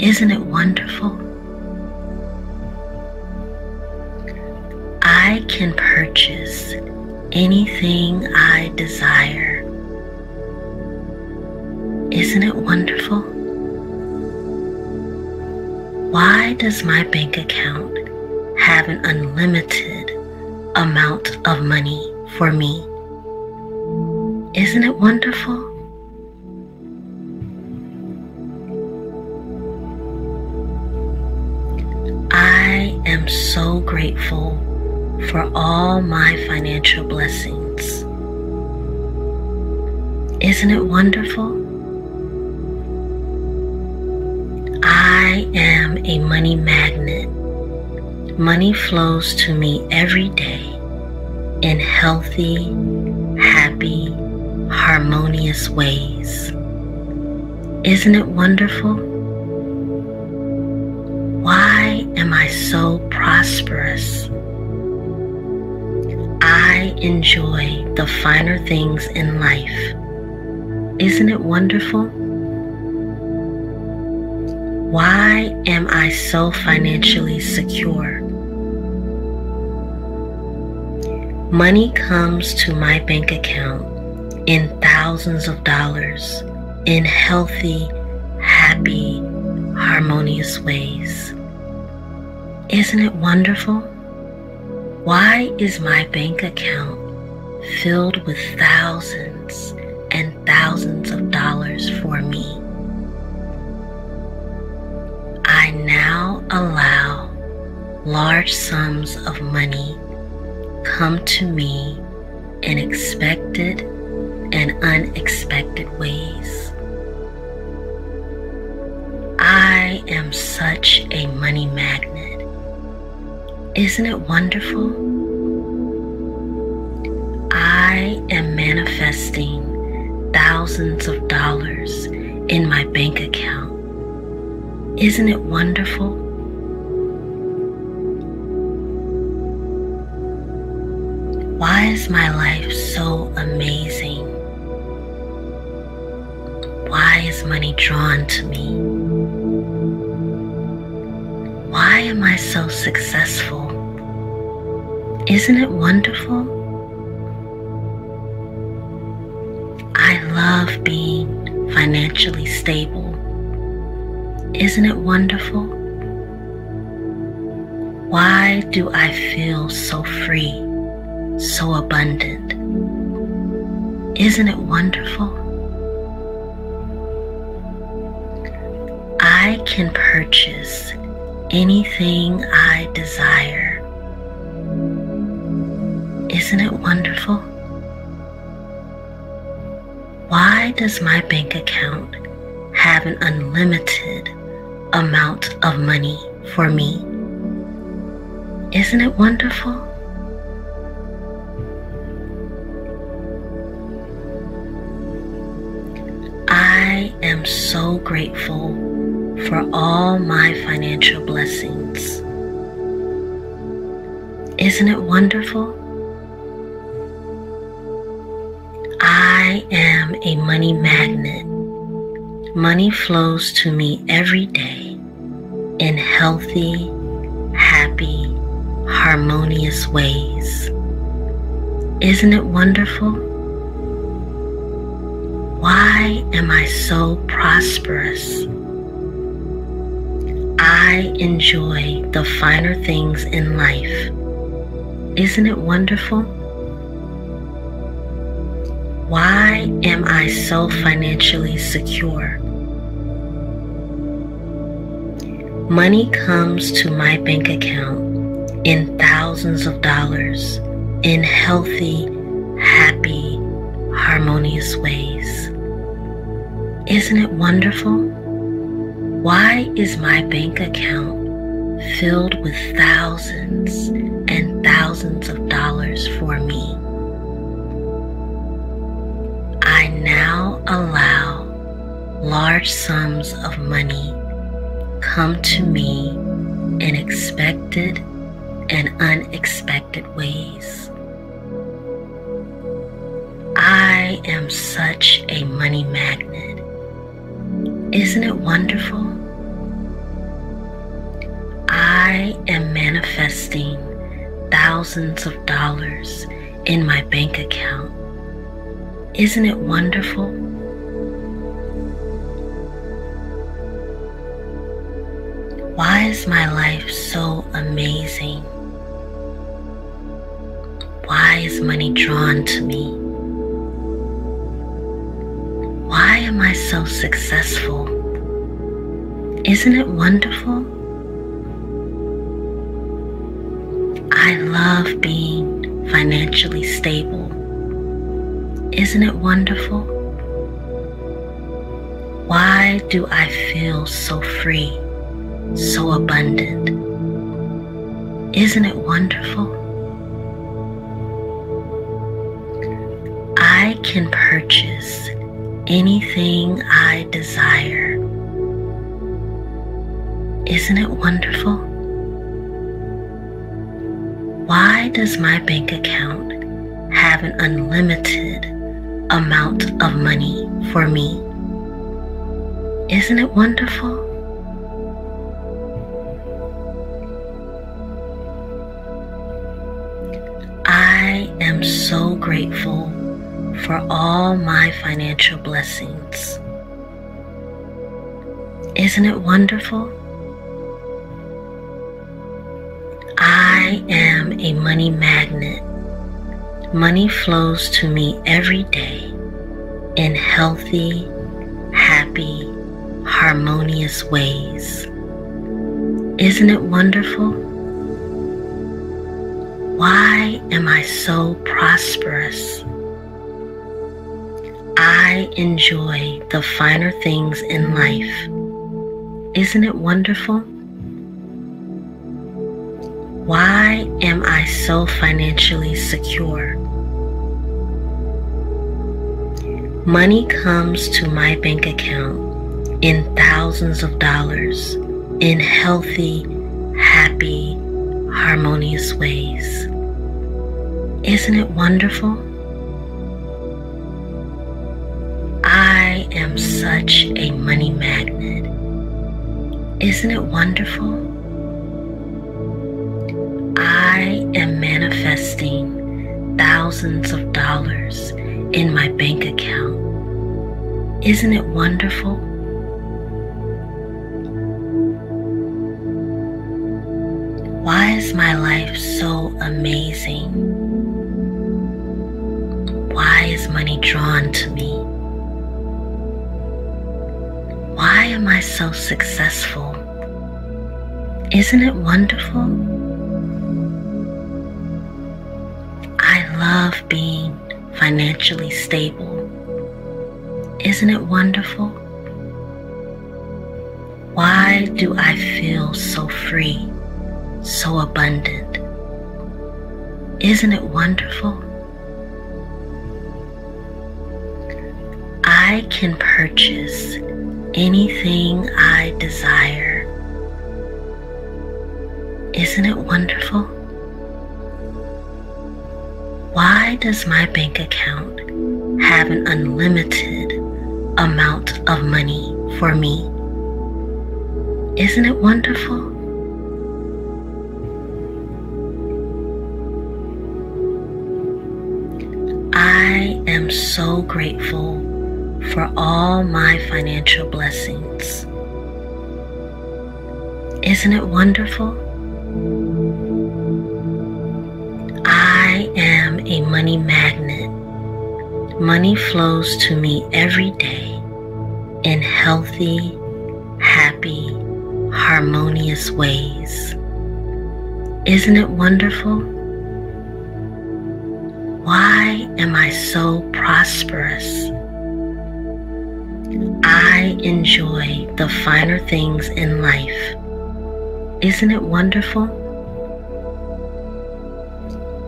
Isn't it wonderful? I can purchase anything I desire. Isn't it wonderful? Why does my bank account have an unlimited amount of money for me? Isn't it wonderful? I am so grateful for all my financial blessings. Isn't it wonderful? I am a money magnet. Money flows to me every day in healthy, happy, harmonious ways. Isn't it wonderful? Why am I so prosperous? I enjoy the finer things in life. Isn't it wonderful? Why am I so financially secure? Money comes to my bank account in thousands of dollars in healthy, happy, harmonious ways. Isn't it wonderful? Why is my bank account filled with thousands and thousands of dollars for me? I now allow large sums of money come to me in expected and unexpected ways. I am such a money magnet. Isn't it wonderful? I am manifesting thousands of dollars in my bank account. Isn't it wonderful? Why is my life so amazing? Why is money drawn to me? Why am I so successful? Isn't it wonderful? I love being financially stable. Isn't it wonderful? Why do I feel so free, so abundant? Isn't it wonderful? I can purchase anything I desire. Isn't it wonderful? Why does my bank account have an unlimited amount of money for me? Isn't it wonderful? I am so grateful for all my financial blessings. Isn't it wonderful? I am a money magnet. Money flows to me every day in healthy, happy, harmonious ways. Isn't it wonderful? Why am I so prosperous? I enjoy the finer things in life. Isn't it wonderful? Why am I so financially secure? Money comes to my bank account in thousands of dollars in healthy, happy, harmonious ways. Isn't it wonderful? Why is my bank account filled with thousands and thousands of dollars for me? I now allow large sums of money come to me in expected and unexpected ways. I am such a money magnet. Isn't it wonderful? I am manifesting thousands of dollars in my bank account. Isn't it wonderful? Why is my life so amazing? Why is money drawn to me? Why am I so successful? Isn't it wonderful? I love being financially stable. Isn't it wonderful? Why do I feel so free, so abundant? Isn't it wonderful? I can purchase anything I desire. Isn't it wonderful? Why does my bank account have an unlimited amount of money for me? Isn't it wonderful? I am so grateful for all my financial blessings. Isn't it wonderful? I am a money magnet. Money flows to me every day in healthy, happy, harmonious ways. Isn't it wonderful? Why am I so prosperous? I enjoy the finer things in life. Isn't it wonderful? Why am I so financially secure? Money comes to my bank account in thousands of dollars in healthy, happy, harmonious ways. Isn't it wonderful? I am such a money magnet. Isn't it wonderful? I am manifesting thousands of dollars in my bank account. Isn't it wonderful? Why is my life so amazing? Why is money drawn to me? Why am I so successful? Isn't it wonderful? I love being financially stable. Isn't it wonderful? Why do I feel so free, so abundant? Isn't it wonderful? I can purchase anything I desire. Isn't it wonderful? Why does my bank account have an unlimited amount of money for me. Isn't it wonderful? I am so grateful for all my financial blessings. Isn't it wonderful? I am a money magnet. Money flows to me every day in healthy, happy, harmonious ways. Isn't it wonderful? Why am I so prosperous? I enjoy the finer things in life. Isn't it wonderful?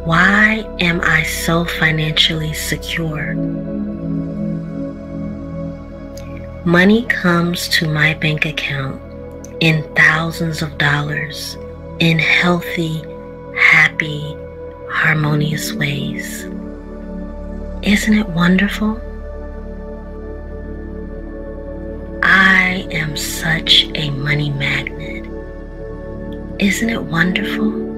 Why am I so financially secure? Money comes to my bank account in thousands of dollars in healthy, happy, harmonious ways. Isn't it wonderful? I am such a money magnet. Isn't it wonderful?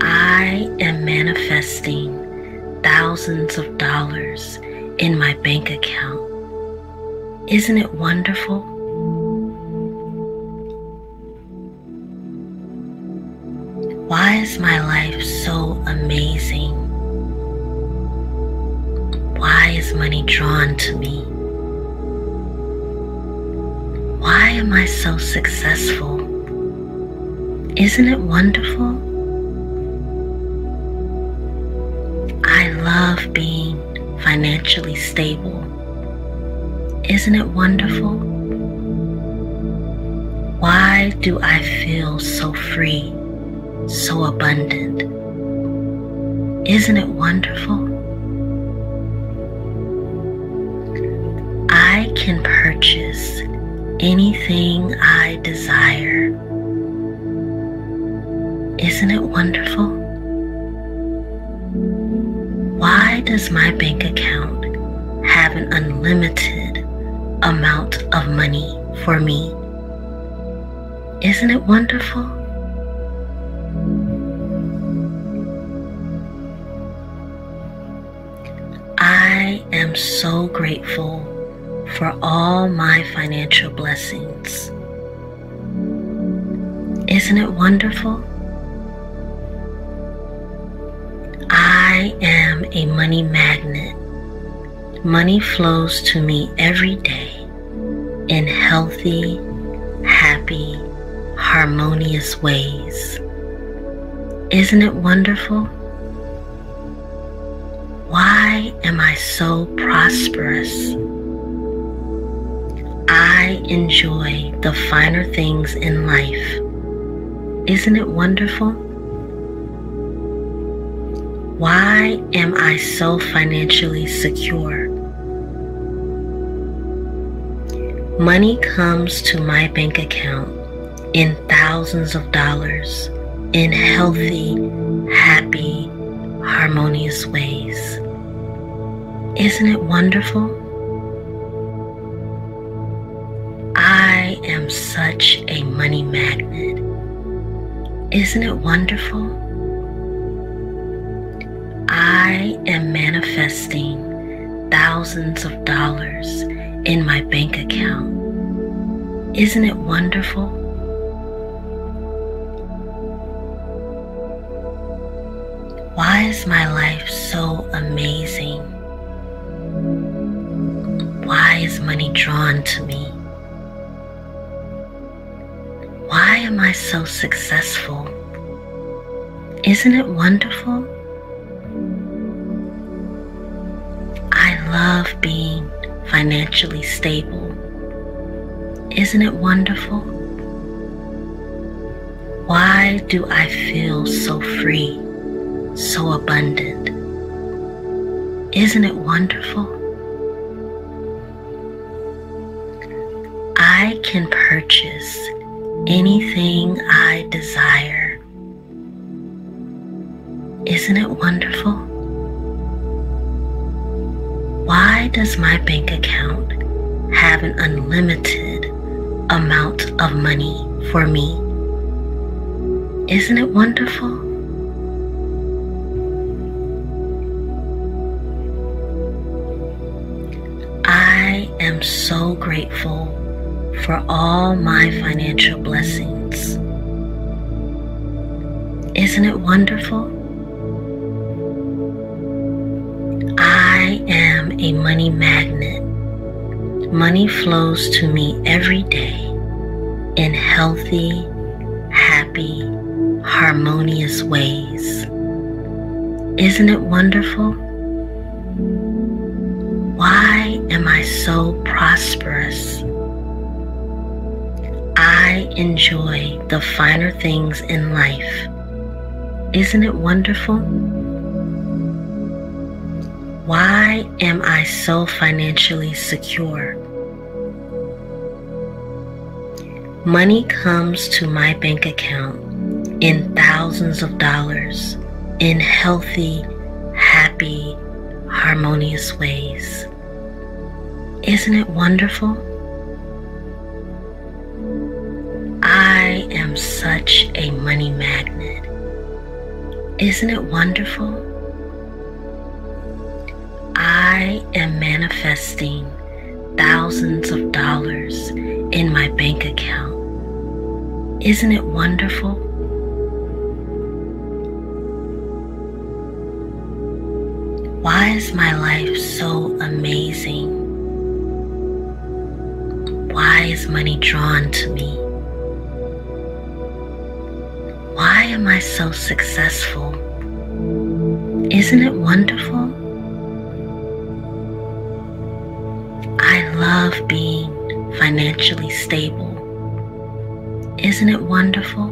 I am manifesting thousands of dollars in my bank account. Isn't it wonderful? Why is my life so amazing? Why is money drawn to me? Why am I so successful? Isn't it wonderful? I love being financially stable. Isn't it wonderful? Why do I feel so free, so abundant? Isn't it wonderful? I can purchase anything I desire. Isn't it wonderful? Why does my bank account have an unlimited amount of money for me? Isn't it wonderful? I am so grateful for all my financial blessings. Isn't it wonderful? I am a money magnet. Money flows to me every day in healthy, happy, harmonious ways. Isn't it wonderful? Why am I so prosperous? I enjoy the finer things in life. Isn't it wonderful? Why am I so financially secure? Money comes to my bank account in thousands of dollars in healthy, happy, harmonious ways. Isn't it wonderful? I am such a money magnet. Isn't it wonderful? I am manifesting thousands of dollars in my bank account. Isn't it wonderful? Why is my life so amazing? Why is money drawn to me? Why am I so successful? Isn't it wonderful? I love being financially stable. Isn't it wonderful? Why do I feel so free, so abundant? Isn't it wonderful? I can purchase anything I desire. Isn't it wonderful? Why does my bank account have an unlimited amount of money for me? Isn't it wonderful? I am so grateful for all my financial blessings. Isn't it wonderful? I am a money magnet. Money flows to me every day in healthy, happy, harmonious ways. Isn't it wonderful? Why am I so prosperous? I enjoy the finer things in life. Isn't it wonderful? Why am I so financially secure? Money comes to my bank account in thousands of dollars in healthy, happy, harmonious ways. Isn't it wonderful? I am such a money magnet. Isn't it wonderful? I am manifesting thousands of dollars in my bank account. Isn't it wonderful? Why is my life so amazing? Why is money drawn to me? Why am I so successful? Isn't it wonderful? I love being financially stable. Isn't it wonderful?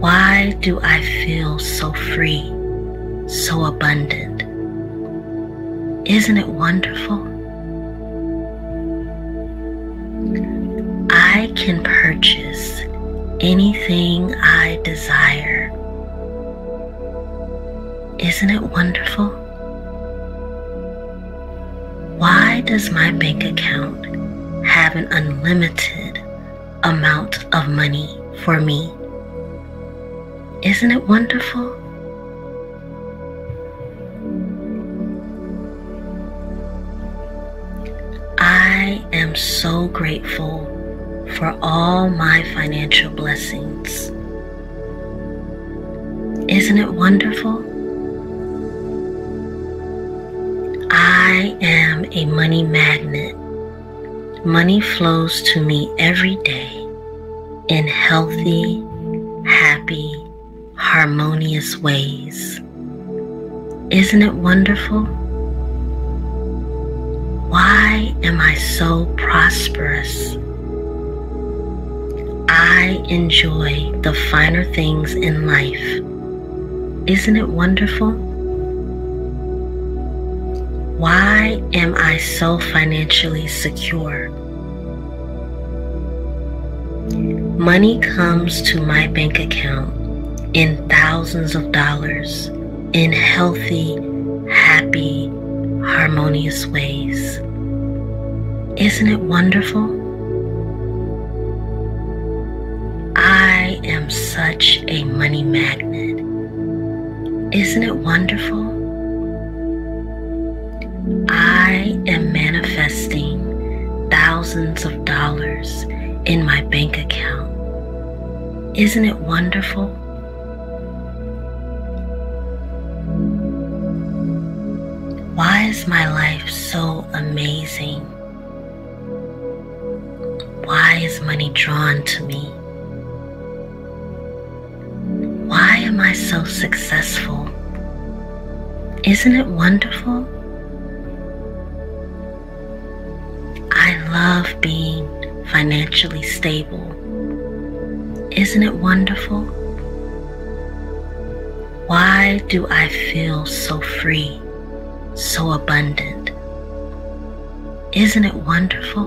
Why do I feel so free, so abundant? Isn't it wonderful? I can purchase anything I desire. Isn't it wonderful? Why does my bank account have an unlimited amount of money for me? Isn't it wonderful? I am so grateful for all my financial blessings. Isn't it wonderful? I am a money magnet. Money flows to me every day in healthy, happy, harmonious ways. Isn't it wonderful? Why am I so prosperous? I enjoy the finer things in life. Isn't it wonderful? Why am I so financially secure? Money comes to my bank account in thousands of dollars in healthy, happy, harmonious ways. Isn't it wonderful? I am such a money magnet. Isn't it wonderful? I am manifesting thousands of dollars in my bank account. Isn't it wonderful? Why is my life so amazing? Why is money drawn to me? Why am I so successful? Isn't it wonderful? I love being financially stable. Isn't it wonderful? Why do I feel so free, so abundant? Isn't it wonderful?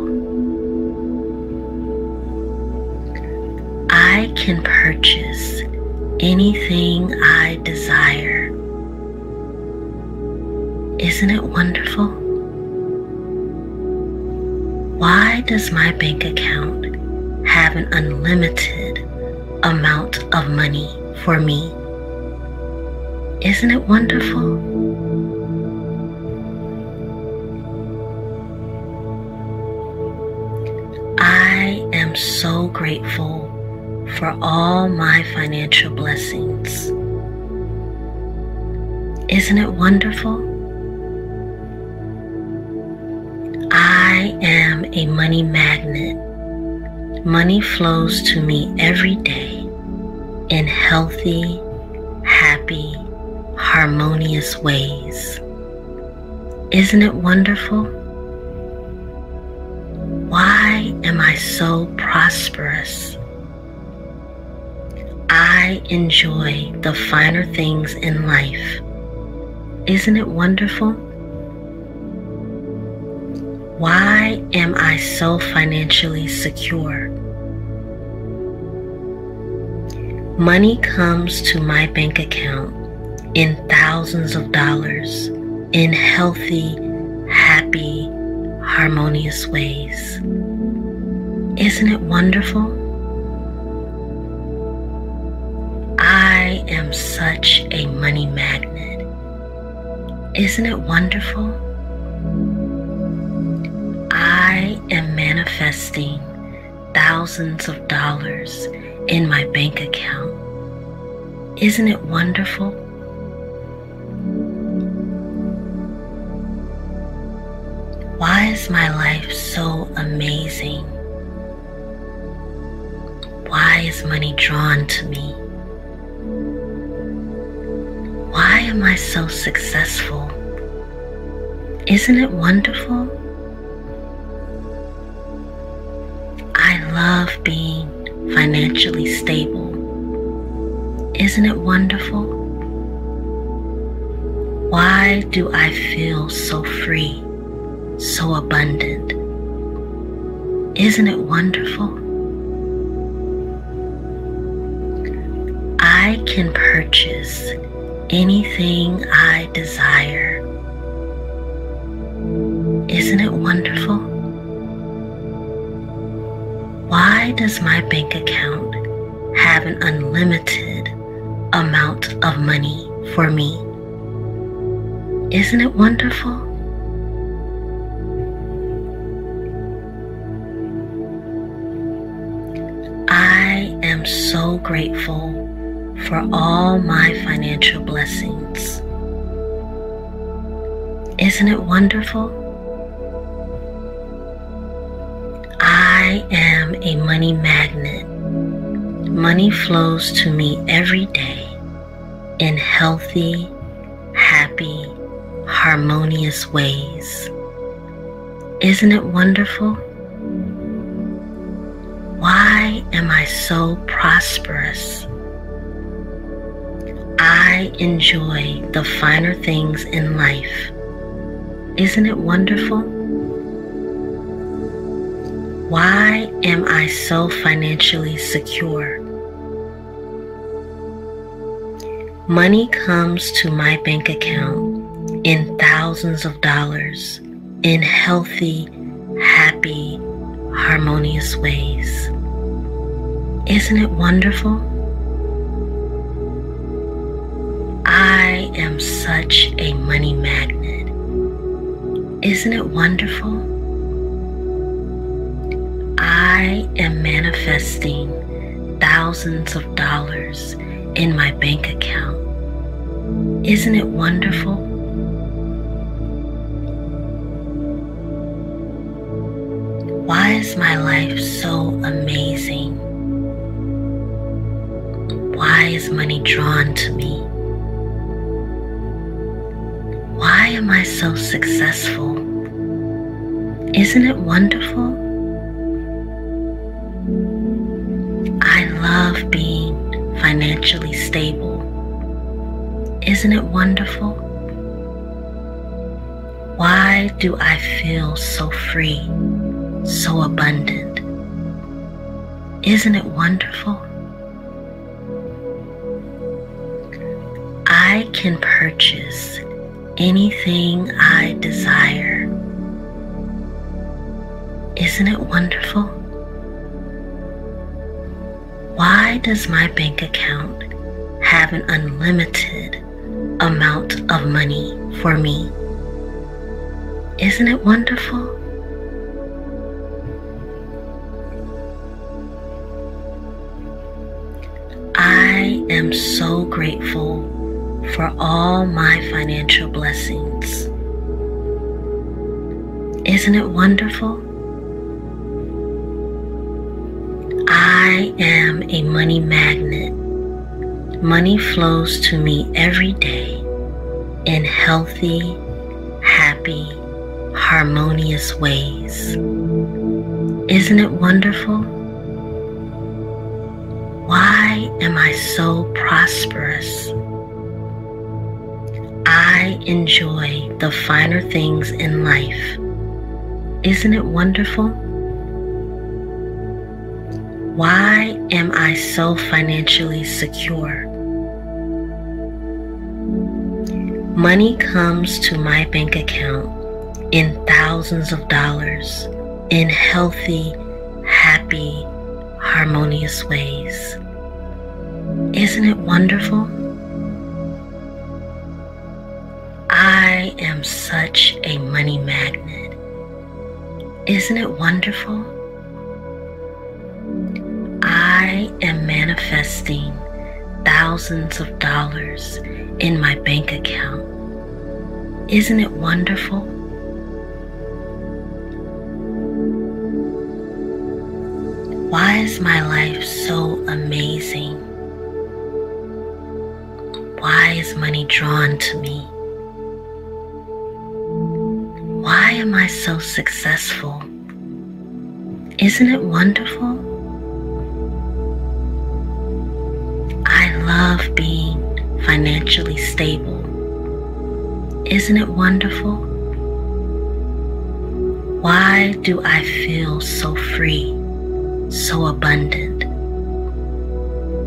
I can purchase anything I desire. Isn't it wonderful? Why does my bank account have an unlimited amount of money for me? Isn't it wonderful? I am so grateful for all my financial blessings. Isn't it wonderful? I am a money magnet. Money flows to me every day in healthy, happy, harmonious ways. Isn't it wonderful? Why am I so prosperous? I enjoy the finer things in life. Isn't it wonderful? Why am I so financially secure? Money comes to my bank account in thousands of dollars in healthy, happy, harmonious ways. Isn't it wonderful? I am such a money magnet. Isn't it wonderful? I am manifesting thousands of dollars in my bank account. Isn't it wonderful? Why is my life so amazing? Why is money drawn to me? Why am I so successful? Isn't it wonderful? I love being financially stable. Isn't it wonderful? Why do I feel so free, so abundant? Isn't it wonderful? I can purchase anything I desire. Isn't it wonderful? Why does my bank account have an unlimited amount of money for me? Isn't it wonderful? I am so grateful for all my financial blessings. Isn't it wonderful? I am a money magnet. Money flows to me every day in healthy, happy, harmonious ways. Isn't it wonderful? Why am I so prosperous? I enjoy the finer things in life. Isn't it wonderful? Why am I so financially secure? Money comes to my bank account in thousands of dollars in healthy, happy, harmonious ways. Isn't it wonderful? I am such a money magnet. Isn't it wonderful? I am manifesting thousands of dollars in my bank account. Isn't it wonderful? Why is my life so amazing? Why is money drawn to me? Why am I so successful? Isn't it wonderful? I love being financially stable. Isn't it wonderful? Why do I feel so free, so abundant? Isn't it wonderful? I can purchase anything I desire. Isn't it wonderful? Why does my bank account have an unlimited amount of money for me? Isn't it wonderful? I am so grateful for all my financial blessings. Isn't it wonderful? I am a money magnet. Money flows to me every day in healthy, happy, harmonious ways. Isn't it wonderful? Why am I so prosperous? I enjoy the finer things in life. Isn't it wonderful? Why am I so financially secure? Money comes to my bank account in thousands of dollars in healthy, happy, harmonious ways. Isn't it wonderful? I am such a money magnet. Isn't it wonderful? I am manifesting thousands of dollars in my bank account. Isn't it wonderful? Why is my life so amazing? Why is money drawn to me? Why am I so successful? Isn't it wonderful? I love being financially stable. Isn't it wonderful? Why do I feel so free, so abundant?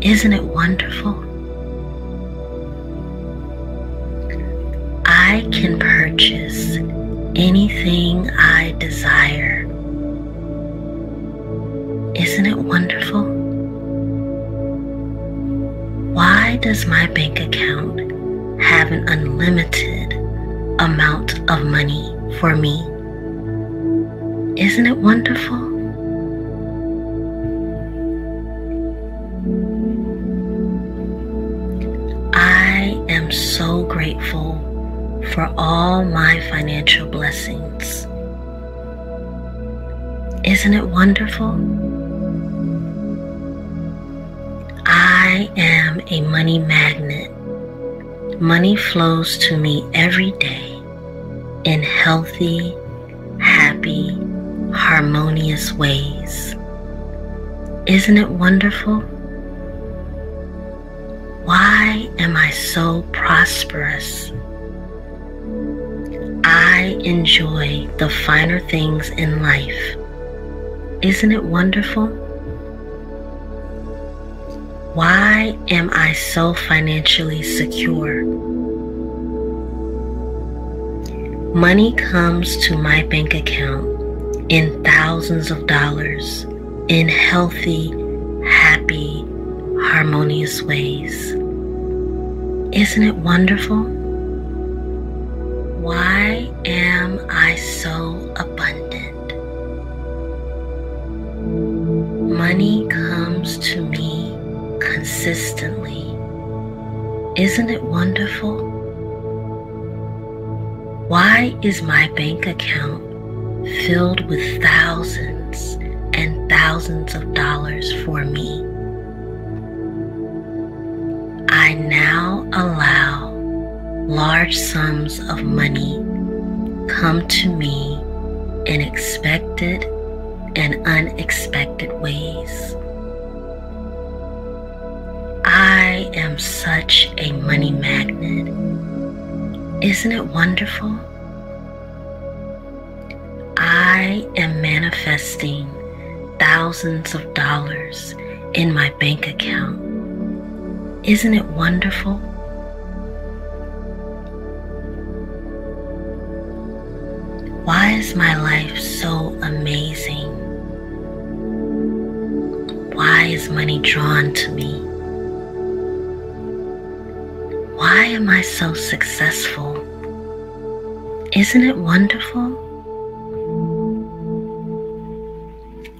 Isn't it wonderful? I can purchase anything I desire. Isn't it wonderful? Why does my bank account have an unlimited amount of money for me? Isn't it wonderful? I am so grateful for all my financial blessings. Isn't it wonderful? I am a money magnet. Money flows to me every day in healthy, happy, harmonious ways. Isn't it wonderful? Why am I so prosperous? I enjoy the finer things in life. Isn't it wonderful? Why am I so financially secure? Money comes to my bank account in thousands of dollars in healthy, happy, harmonious ways. Isn't it wonderful? Why am I so abundant? Money comes to me consistently. Isn't it wonderful? Why is my bank account filled with thousands and thousands of dollars for me? I now allow large sums of money come to me in expected and unexpected ways. I am such a money magnet. Isn't it wonderful? I am manifesting thousands of dollars in my bank account. Isn't it wonderful? Why is my life so amazing? Why is money drawn to me? Why am I so successful? Isn't it wonderful?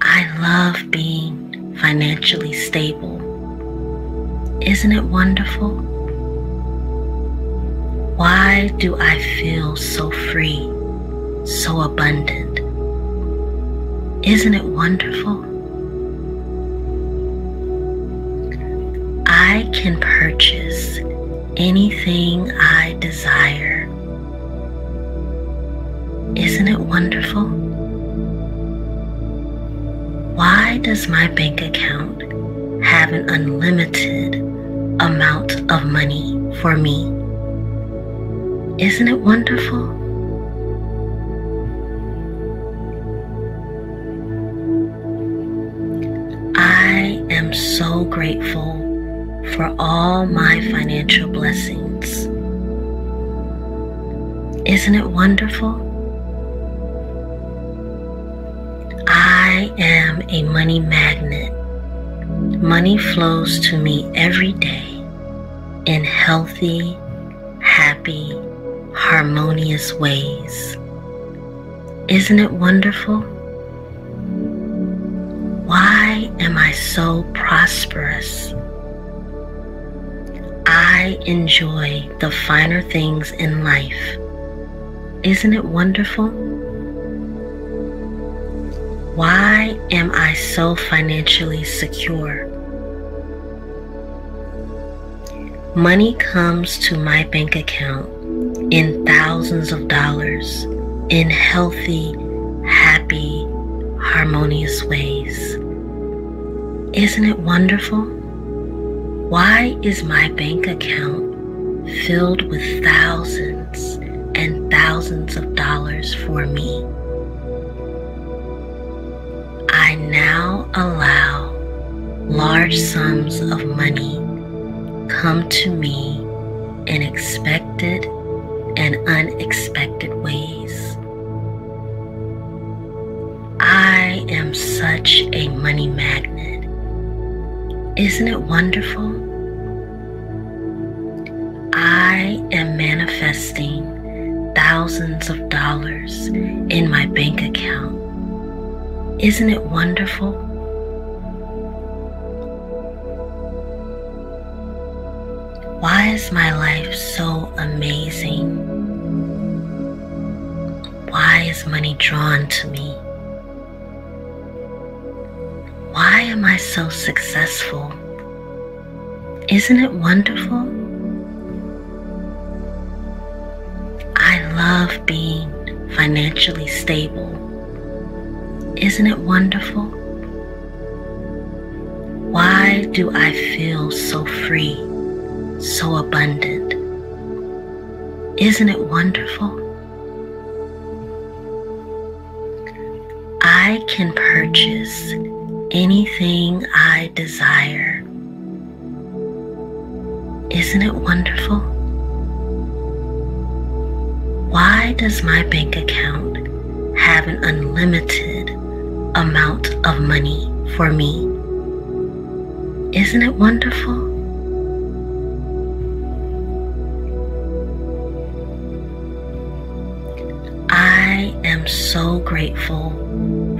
I love being financially stable. Isn't it wonderful? Why do I feel so free, so abundant? Isn't it wonderful? I can purchase anything I desire. Isn't it wonderful? Why does my bank account have an unlimited amount of money for me? Isn't it wonderful? I am so grateful for all my financial blessings. Isn't it wonderful? I am a money magnet. Money flows to me every day in healthy, happy, harmonious ways. Isn't it wonderful? Why am I so prosperous? I enjoy the finer things in life. Isn't it wonderful? Why am I so financially secure? Money comes to my bank account in thousands of dollars in healthy, happy, harmonious ways. Isn't it wonderful? Why is my bank account filled with thousands and thousands of dollars for me? I now allow large sums of money come to me in expected and unexpected ways. I am such a money magnet. Isn't it wonderful? I am manifesting thousands of dollars in my bank account. Isn't it wonderful? Why is my life so amazing? Why is money drawn to me? Why am I so successful? Isn't it wonderful? I love being financially stable. Isn't it wonderful? Why do I feel so free, so abundant? Isn't it wonderful? I can purchase anything I desire. Isn't it wonderful? Why does my bank account have an unlimited amount of money for me? Isn't it wonderful? I am so grateful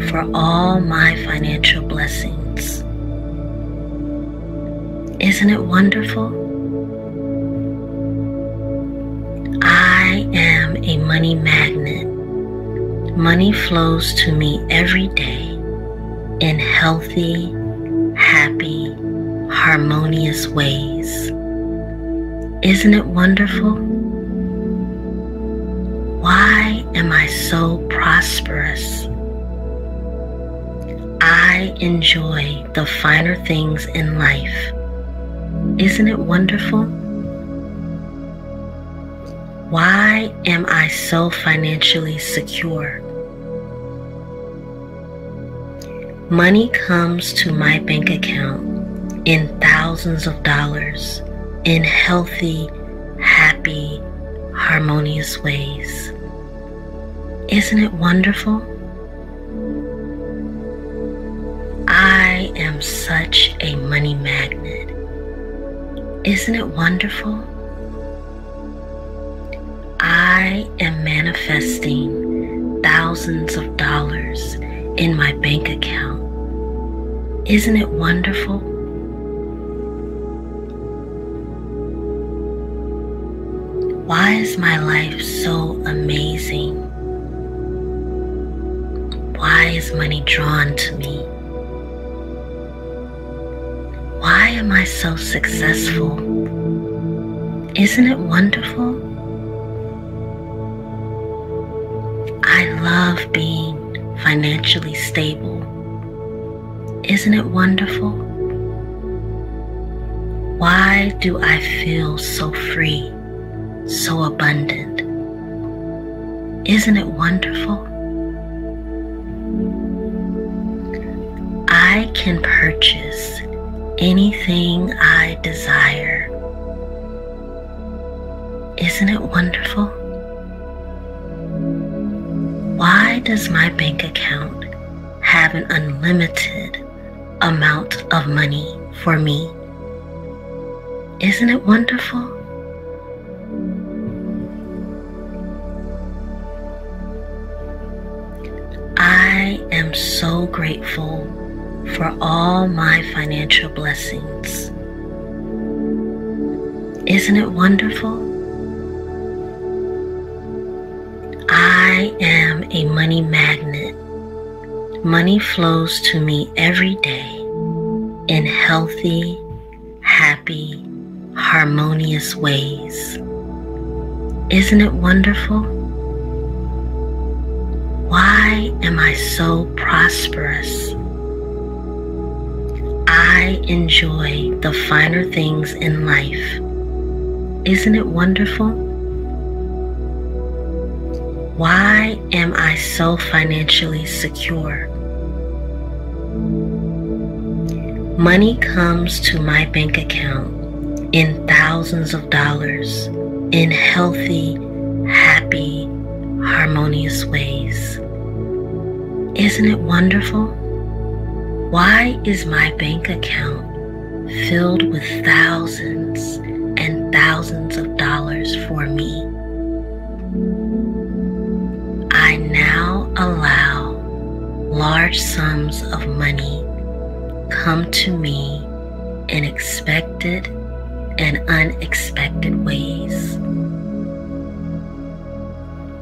for all my financial blessings. Isn't it wonderful? I am a money magnet. Money flows to me every day in healthy, happy, harmonious ways. Isn't it wonderful? Why am I so prosperous? I enjoy the finer things in life. Isn't it wonderful? Why am I so financially secure? Money comes to my bank account in thousands of dollars in healthy, happy, harmonious ways. Isn't it wonderful? I am such a money magnet. Isn't it wonderful? I am manifesting thousands of dollars in my bank account. Isn't it wonderful? Why is my life so amazing? Why is money drawn to me? Why am I so successful? Isn't it wonderful? I love being financially stable. Isn't it wonderful? Why do I feel so free, so abundant? Isn't it wonderful? I can purchase anything I desire. Isn't it wonderful? Why does my bank account have an unlimited amount of money for me? Isn't it wonderful? I am so grateful for all my financial blessings. Isn't it wonderful? I am a money magnet. Money flows to me every day in healthy, happy, harmonious ways. Isn't it wonderful? Why am I so prosperous? I enjoy the finer things in life. Isn't it wonderful? Why am I so financially secure? Money comes to my bank account in thousands of dollars in healthy, happy, harmonious ways. Isn't it wonderful? Why is my bank account filled with thousands and thousands of dollars for me? I now allow large sums of money come to me in expected and unexpected ways.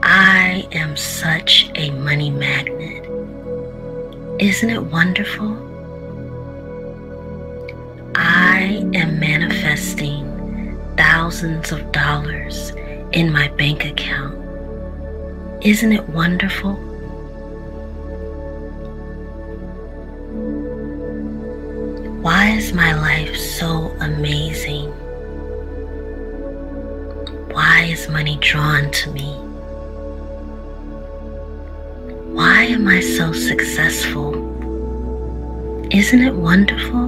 I am such a money magnet. Isn't it wonderful? I am manifesting thousands of dollars in my bank account. Isn't it wonderful? Why is my life so amazing? Why is money drawn to me? Why am I so successful? Isn't it wonderful?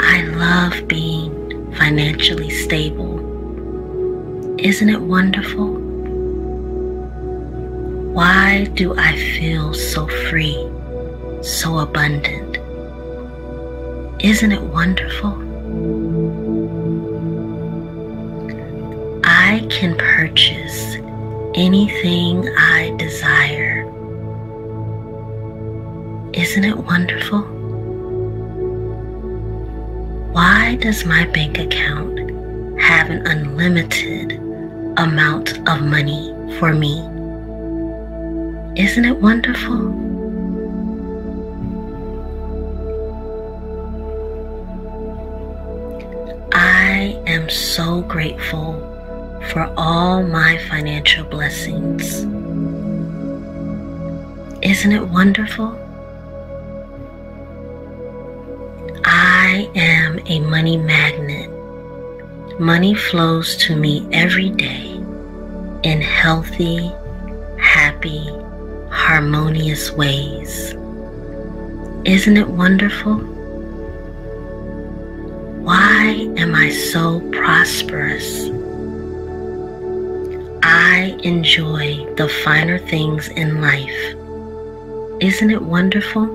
I love being financially stable. Isn't it wonderful? Why do I feel so free, so abundant? Isn't it wonderful? I can purchase anything I desire. Isn't it wonderful? Why does my bank account have an unlimited amount of money for me? Isn't it wonderful? I am so grateful for all my financial blessings. Isn't it wonderful? I am a money magnet. Money flows to me every day in healthy, happy, harmonious ways. Isn't it wonderful? Why am I so prosperous? I enjoy the finer things in life. Isn't it wonderful?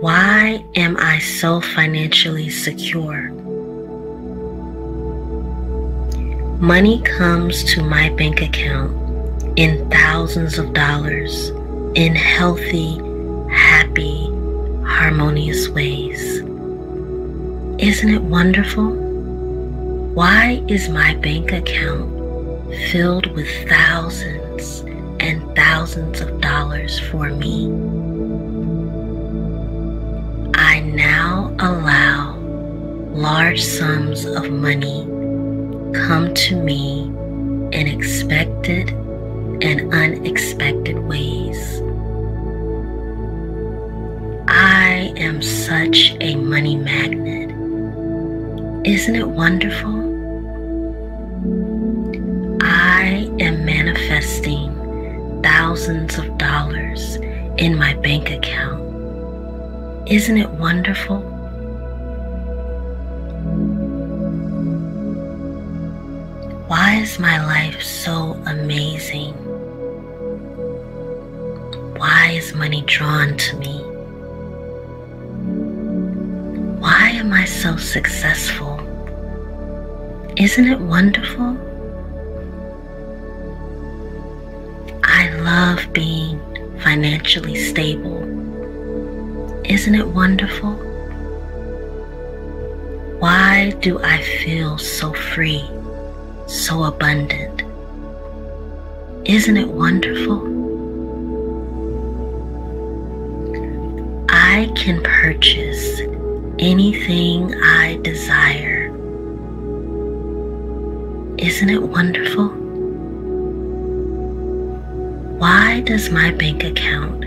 Why am I so financially secure? Money comes to my bank account in thousands of dollars in healthy, happy, harmonious ways. Isn't it wonderful? Why is my bank account filled with thousands and thousands of dollars for me? I now allow large sums of money come to me in expected and unexpected ways. I am such a money magnet. Isn't it wonderful? I am manifesting thousands of dollars in my bank account. Isn't it wonderful? Why is my life so amazing? Why is money drawn to me? Why am I so successful? Isn't it wonderful? I love being financially stable. Isn't it wonderful? Why do I feel so free, so abundant? Isn't it wonderful? I can purchase anything I desire. Isn't it wonderful? Why does my bank account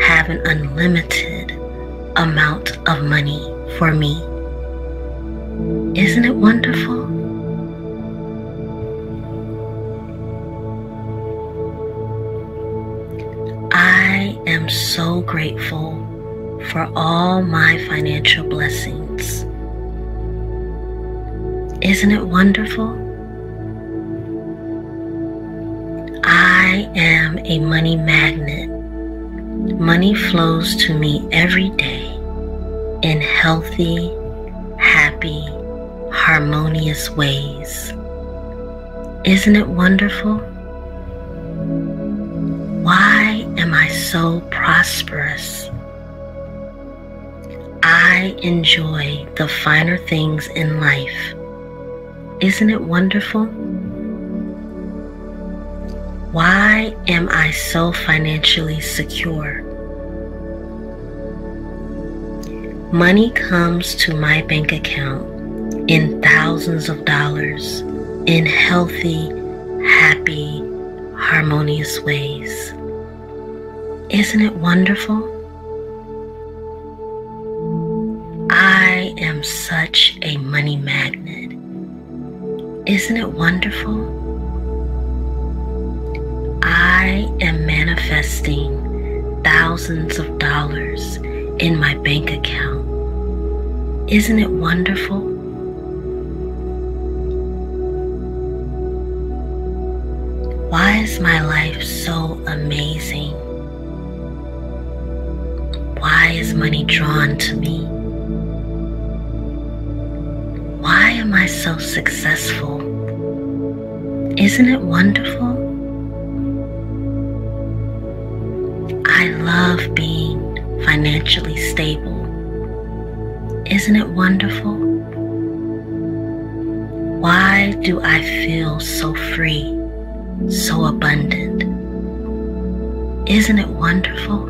have an unlimited amount of money for me? Isn't it wonderful? I am so grateful for all my financial blessings. Isn't it wonderful? I am a money magnet. Money flows to me every day in healthy, happy, harmonious ways. Isn't it wonderful? Why am I so prosperous? I enjoy the finer things in life. Isn't it wonderful? Why am I so financially secure? Money comes to my bank account in thousands of dollars in healthy, happy, harmonious ways. Isn't it wonderful? I am such a money magnet. Isn't it wonderful? I am manifesting thousands of dollars in my bank account. Isn't it wonderful? Why is my life so amazing? Why is money drawn to me? Why am I so successful? Isn't it wonderful? I love being financially stable. Isn't it wonderful? Why do I feel so free, so abundant? Isn't it wonderful?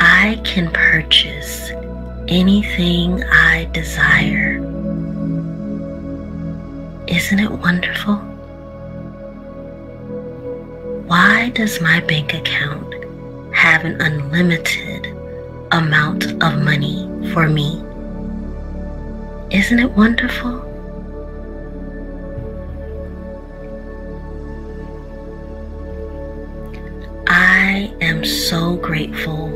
I can purchase anything I desire. Isn't it wonderful? Why does my bank account have an unlimited amount of money for me? Isn't it wonderful? I am so grateful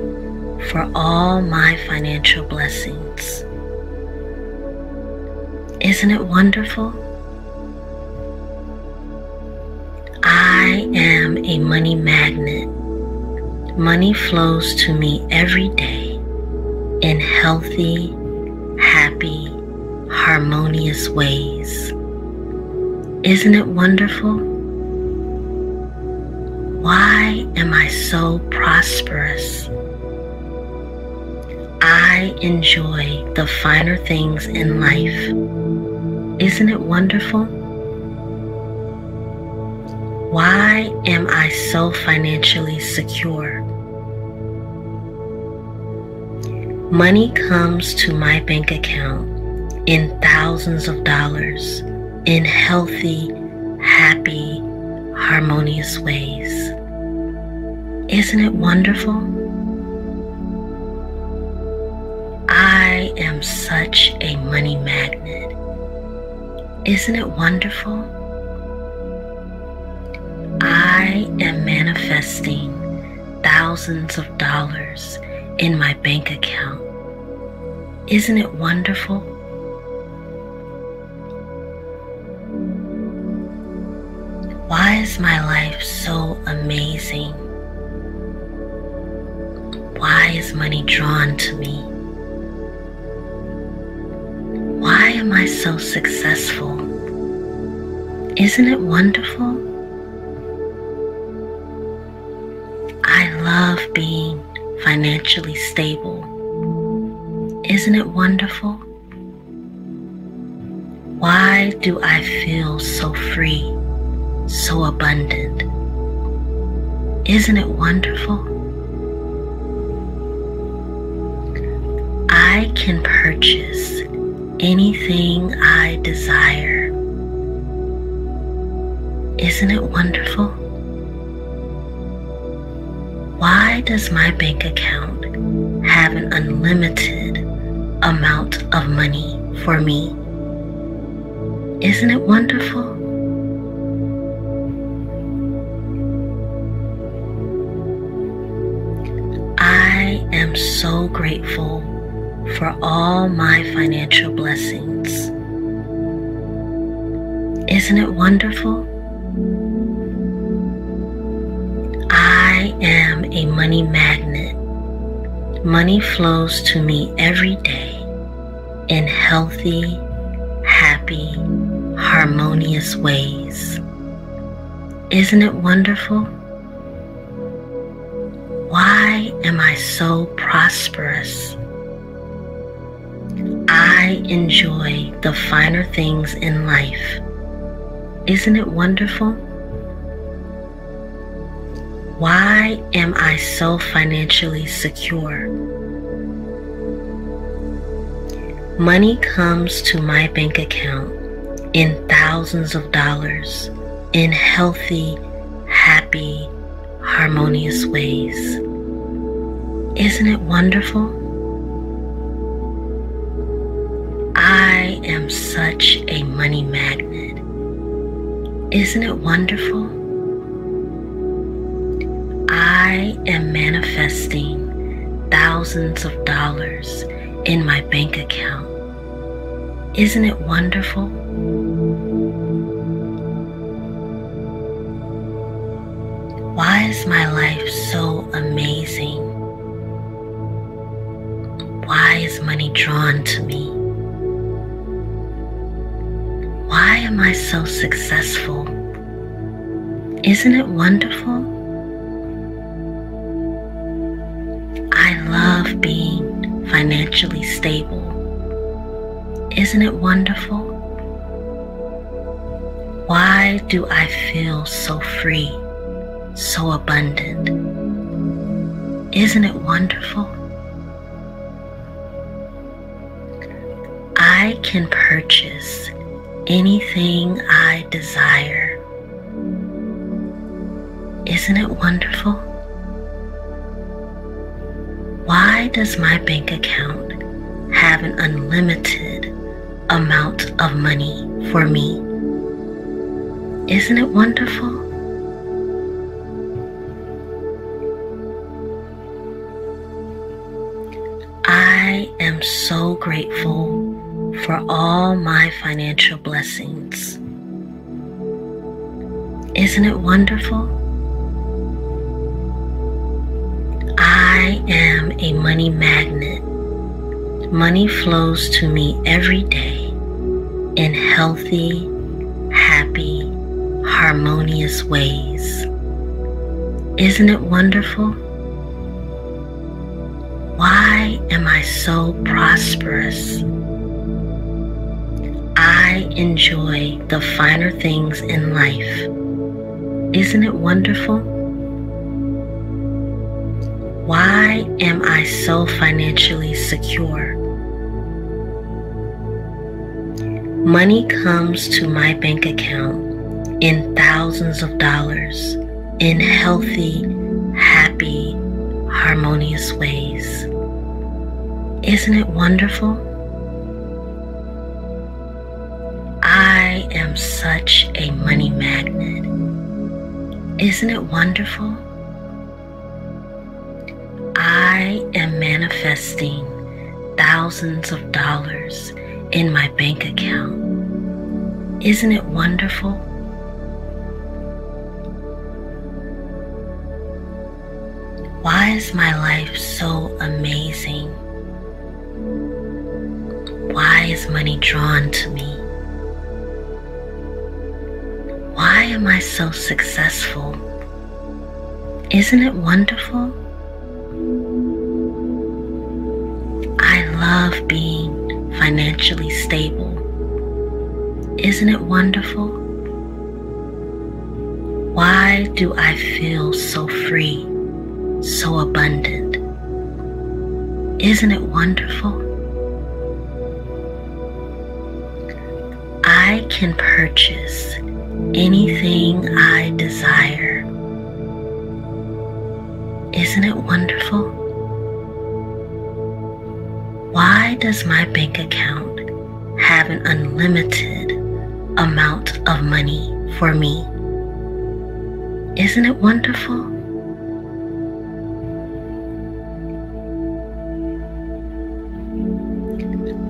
for all my financial blessings. Isn't it wonderful? I am a money magnet. Money flows to me every day in healthy, happy, harmonious ways. Isn't it wonderful? Why am I so prosperous? I enjoy the finer things in life. Isn't it wonderful? Why am I so financially secure? Money comes to my bank account in thousands of dollars in healthy, happy, harmonious ways. Isn't it wonderful? I am such a money magnet. Isn't it wonderful? I am manifesting thousands of dollars in my bank account. Isn't it wonderful? Why is my life so amazing? Why is money drawn to me? Why am I so successful? Isn't it wonderful? I love being financially stable. Isn't it wonderful? Why do I feel so free, so abundant? Isn't it wonderful? I can purchase anything I desire. Isn't it wonderful? Why does my bank account have an unlimited amount of money for me? Isn't it wonderful? I am so grateful for all my financial blessings. Isn't it wonderful? I am a money magnet. Money flows to me every day in healthy, happy, harmonious ways. Isn't it wonderful? Why am I so prosperous? I enjoy the finer things in life. Isn't it wonderful? Why am I so financially secure? Money comes to my bank account in thousands of dollars in healthy, happy, harmonious ways. Isn't it wonderful? I am such a money magnet. Isn't it wonderful? I am manifesting thousands of dollars in my bank account. Isn't it wonderful? Why is my life so amazing? Why is money drawn to me? Why am I so successful? Isn't it wonderful? I love being financially stable. Isn't it wonderful? Why do I feel so free, so abundant? Isn't it wonderful? I can purchase anything I desire. Isn't it wonderful? Why does my bank account have an unlimited amount of money for me? Isn't it wonderful? I am so grateful for all my financial blessings. Isn't it wonderful? I am a money magnet. Money flows to me every day in healthy, happy, harmonious ways. Isn't it wonderful? Why am I so prosperous? I enjoy the finer things in life. Isn't it wonderful? Why am I so financially secure? Money comes to my bank account in thousands of dollars in healthy, happy, harmonious ways. Isn't it wonderful? I am such a money magnet. Isn't it wonderful? I am manifesting thousands of dollars in my bank account. Isn't it wonderful? Why is my life so amazing? Why is money drawn to me? Why am I so successful? Isn't it wonderful? I love being financially stable. Isn't it wonderful? Why do I feel so free, so abundant? Isn't it wonderful? I can purchase anything I desire. Isn't it wonderful? Why does my bank account have an unlimited amount of money for me? Isn't it wonderful?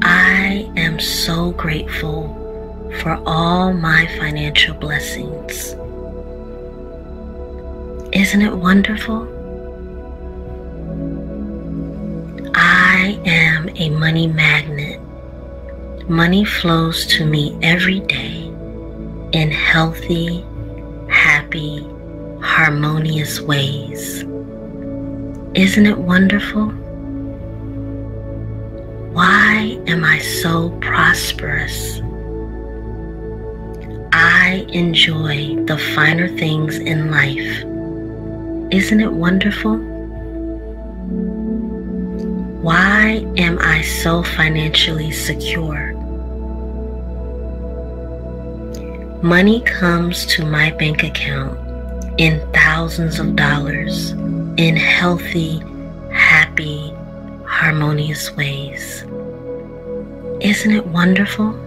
I am so grateful for all my financial blessings. Isn't it wonderful? I am a money magnet. Money flows to me every day in healthy, happy, harmonious ways. Isn't it wonderful? Why am I so prosperous? I enjoy the finer things in life. Isn't it wonderful? Why am I so financially secure? Money comes to my bank account in thousands of dollars in healthy, happy, harmonious ways. Isn't it wonderful?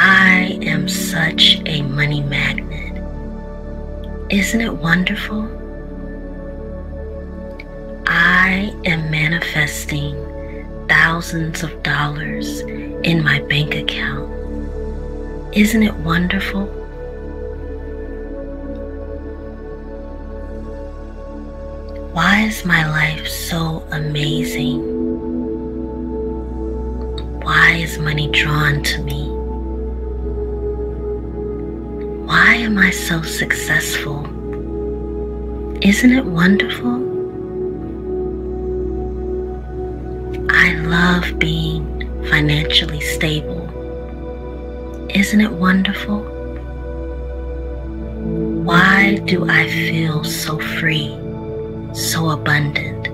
I am such a money magnet. Isn't it wonderful? I am manifesting thousands of dollars in my bank account. Isn't it wonderful? Why is my life so amazing? Why is money drawn to me? Why am I so successful? Isn't it wonderful? I love being financially stable. Isn't it wonderful? Why do I feel so free, so abundant?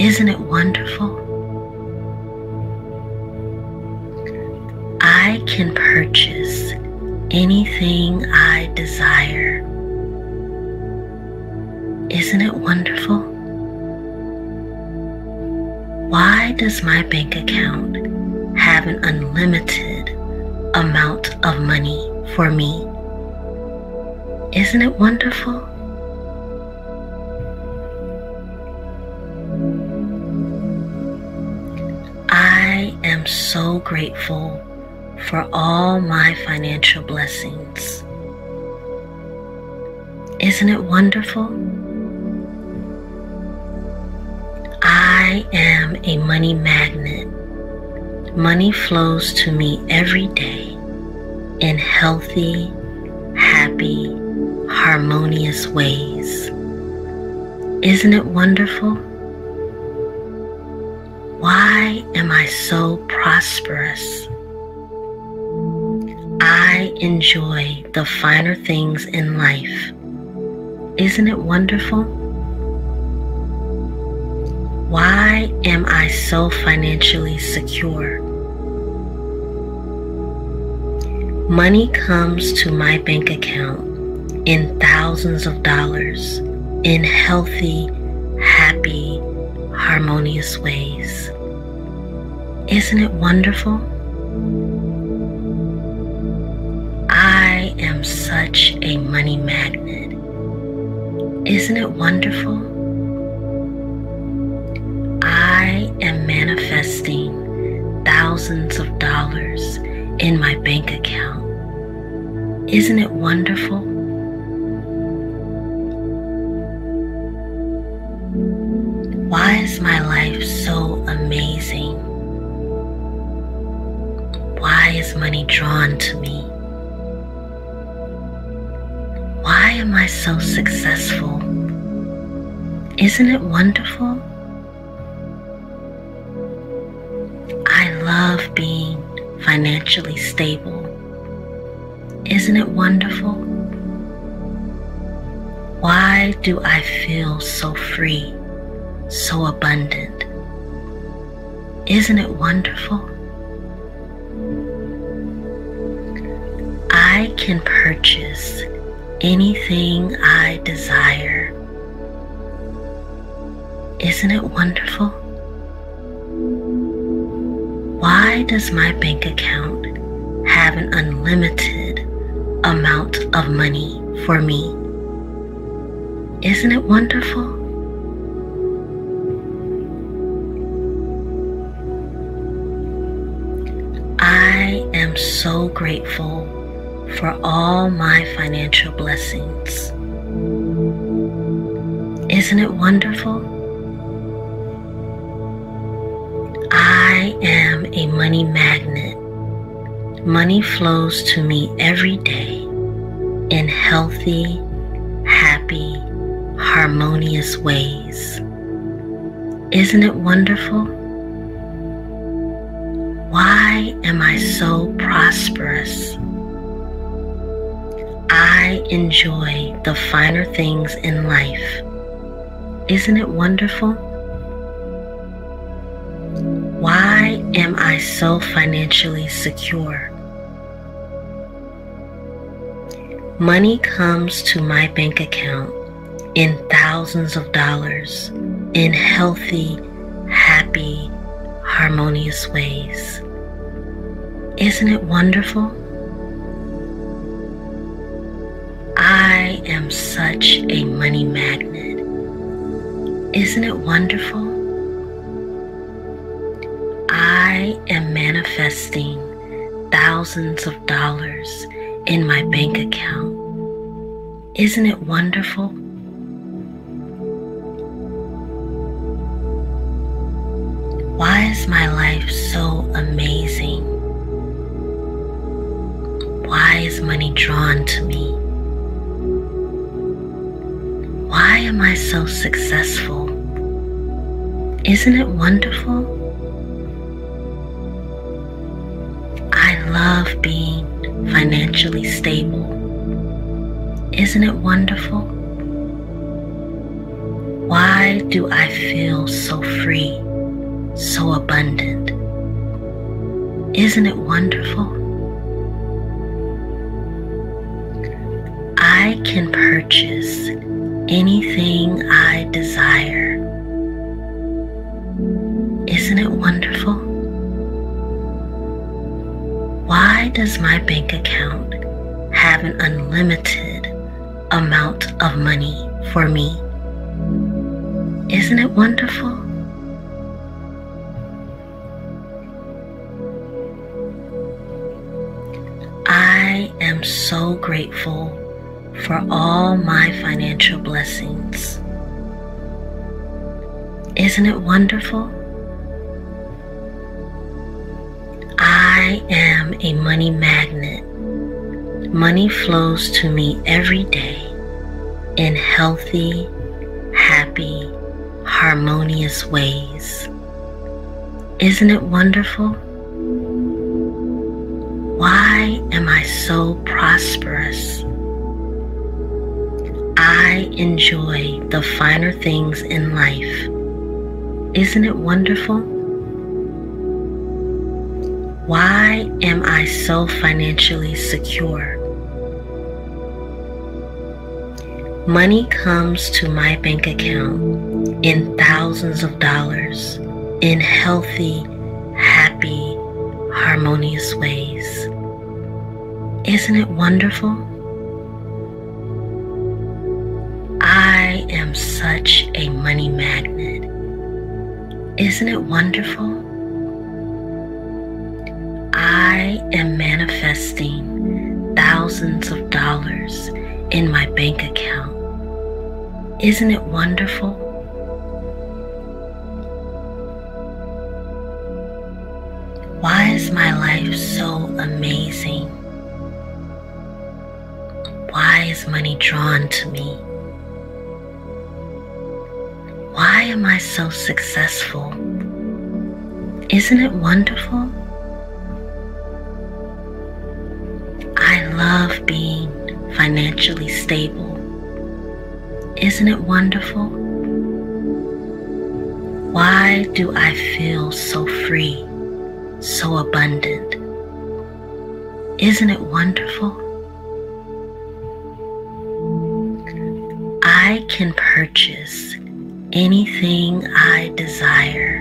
Isn't it wonderful? I can purchase anything I desire. Isn't it wonderful? Why does my bank account have an unlimited amount of money for me? Isn't it wonderful? I am so grateful for all my financial blessings. Isn't it wonderful? I am a money magnet. Money flows to me every day in healthy, happy, harmonious ways. Isn't it wonderful? Why am I so prosperous? I enjoy the finer things in life. Isn't it wonderful? Why am I so financially secure? Money comes to my bank account in thousands of dollars in healthy, happy, harmonious ways. Isn't it wonderful? I am such a money magnet. Isn't it wonderful? I am manifesting thousands of dollars in my bank account. Isn't it wonderful? Why is my life so amazing? Why is money drawn to me? Why am I so successful? Isn't it wonderful? I love being financially stable. Isn't it wonderful? Why do I feel so free, so abundant? Isn't it wonderful? I can purchase anything I desire. Isn't it wonderful? Why does my bank account have an unlimited amount of money for me? Isn't it wonderful? I am so grateful for all my financial blessings. Isn't it wonderful? I am a money magnet. Money flows to me every day in healthy, happy, harmonious ways. Isn't it wonderful? Why am I so prosperous? I enjoy the finer things in life. Isn't it wonderful? Why am I so financially secure? Money comes to my bank account in thousands of dollars in healthy, happy, harmonious ways. Isn't it wonderful? I am such a money magnet. Isn't it wonderful? I am manifesting thousands of dollars in my bank account. Isn't it wonderful? Why is my life so amazing? Why is money drawn to me? Why am I so successful? Isn't it wonderful? I love being financially stable. Isn't it wonderful? Why do I feel so free, so abundant? Isn't it wonderful? I can purchase anything I desire. Isn't it wonderful? Why does my bank account have an unlimited amount of money for me? Isn't it wonderful? am so grateful for all my financial blessings. Isn't it wonderful? I am a money magnet. Money flows to me every day in healthy, happy, harmonious ways. Isn't it wonderful? Why am I so prosperous? I enjoy the finer things in life. Isn't it wonderful? Why am I so financially secure? Money comes to my bank account in thousands of dollars in healthy, happy, harmonious ways. Isn't it wonderful? I am such a money magnet. Isn't it wonderful? I am manifesting thousands of dollars in my bank account. Isn't it wonderful? Why is my life so amazing? Why is money drawn to me? Why am I so successful? Isn't it wonderful? I love being financially stable. Isn't it wonderful? Why do I feel so free, so abundant? Isn't it wonderful? I can purchase anything I desire.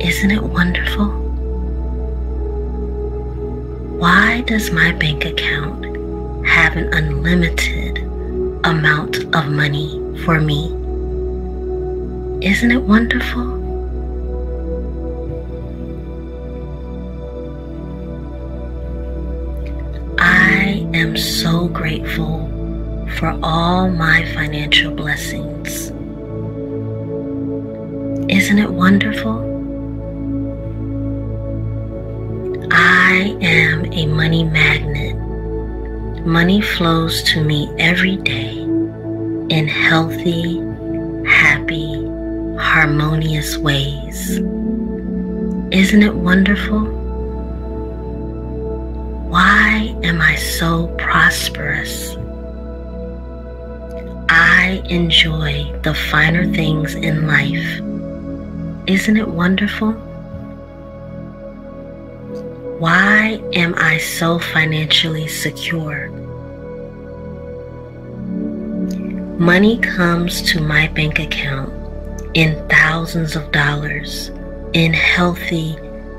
Isn't it wonderful? Why does my bank account have an unlimited amount of money for me? Isn't it wonderful? I am so grateful for all my financial blessings. Isn't it wonderful? I am a money magnet. Money flows to me every day in healthy, happy, harmonious ways. Isn't it wonderful? Why am I so prosperous? I enjoy the finer things in life. Isn't it wonderful? Why am I so financially secure? Money comes to my bank account in thousands of dollars in healthy,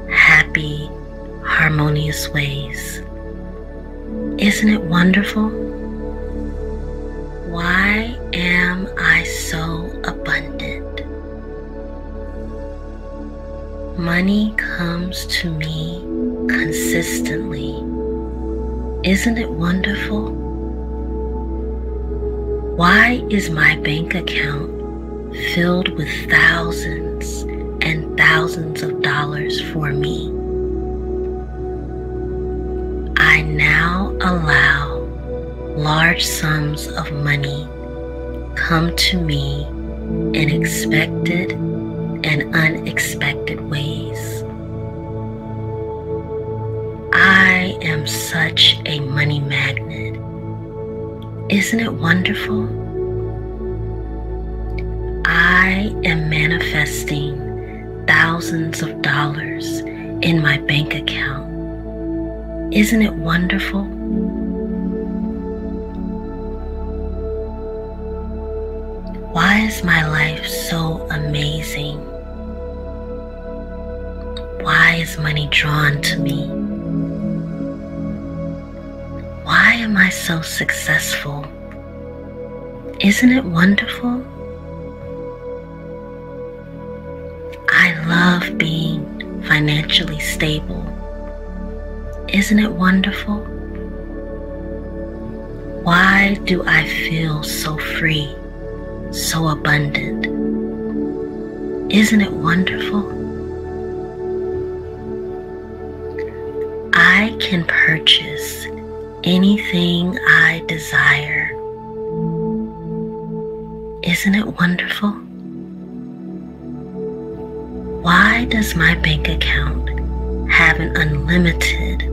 happy, harmonious ways. Isn't it wonderful? Why am I so abundant? Money comes to me consistently. Isn't it wonderful? Why is my bank account filled with thousands and thousands of dollars for me? I now allow large sums of money come to me in expected and unexpected ways. I am such a money magnet. Isn't it wonderful? I am manifesting thousands of dollars in my bank account. Isn't it wonderful? Why is my life so amazing? Why is money drawn to me? Why am I so successful? Isn't it wonderful? I love being financially stable. Isn't it wonderful? Why do I feel so free, so abundant? Isn't it wonderful? I can purchase anything I desire. Isn't it wonderful? Why does my bank account have an unlimited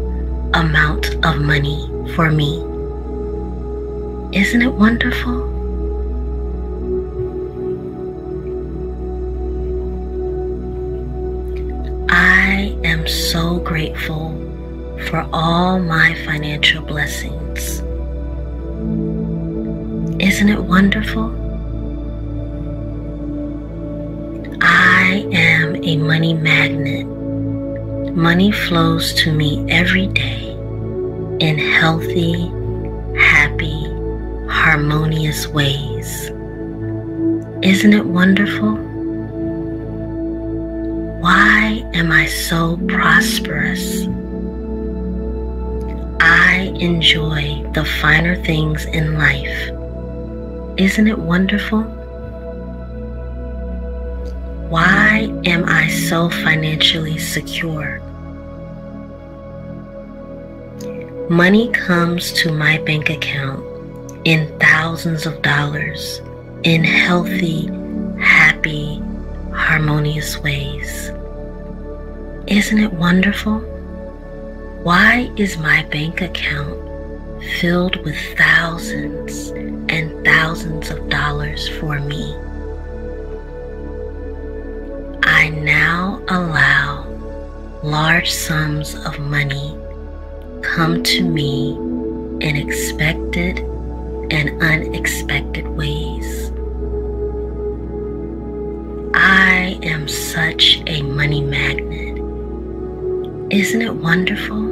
amount of money for me? Isn't it wonderful? I am so grateful for all my financial blessings. Isn't it wonderful? I am a money magnet. Money flows to me every day in healthy, happy, harmonious ways. Isn't it wonderful? Why am I so prosperous? I enjoy the finer things in life. Isn't it wonderful? Why am I so financially secure? Money comes to my bank account in thousands of dollars in healthy, happy, harmonious ways. Isn't it wonderful? Why is my bank account filled with thousands and thousands of dollars for me? I now allow large sums of money come to me in expected and unexpected ways. I am such a money magnet. Isn't it wonderful?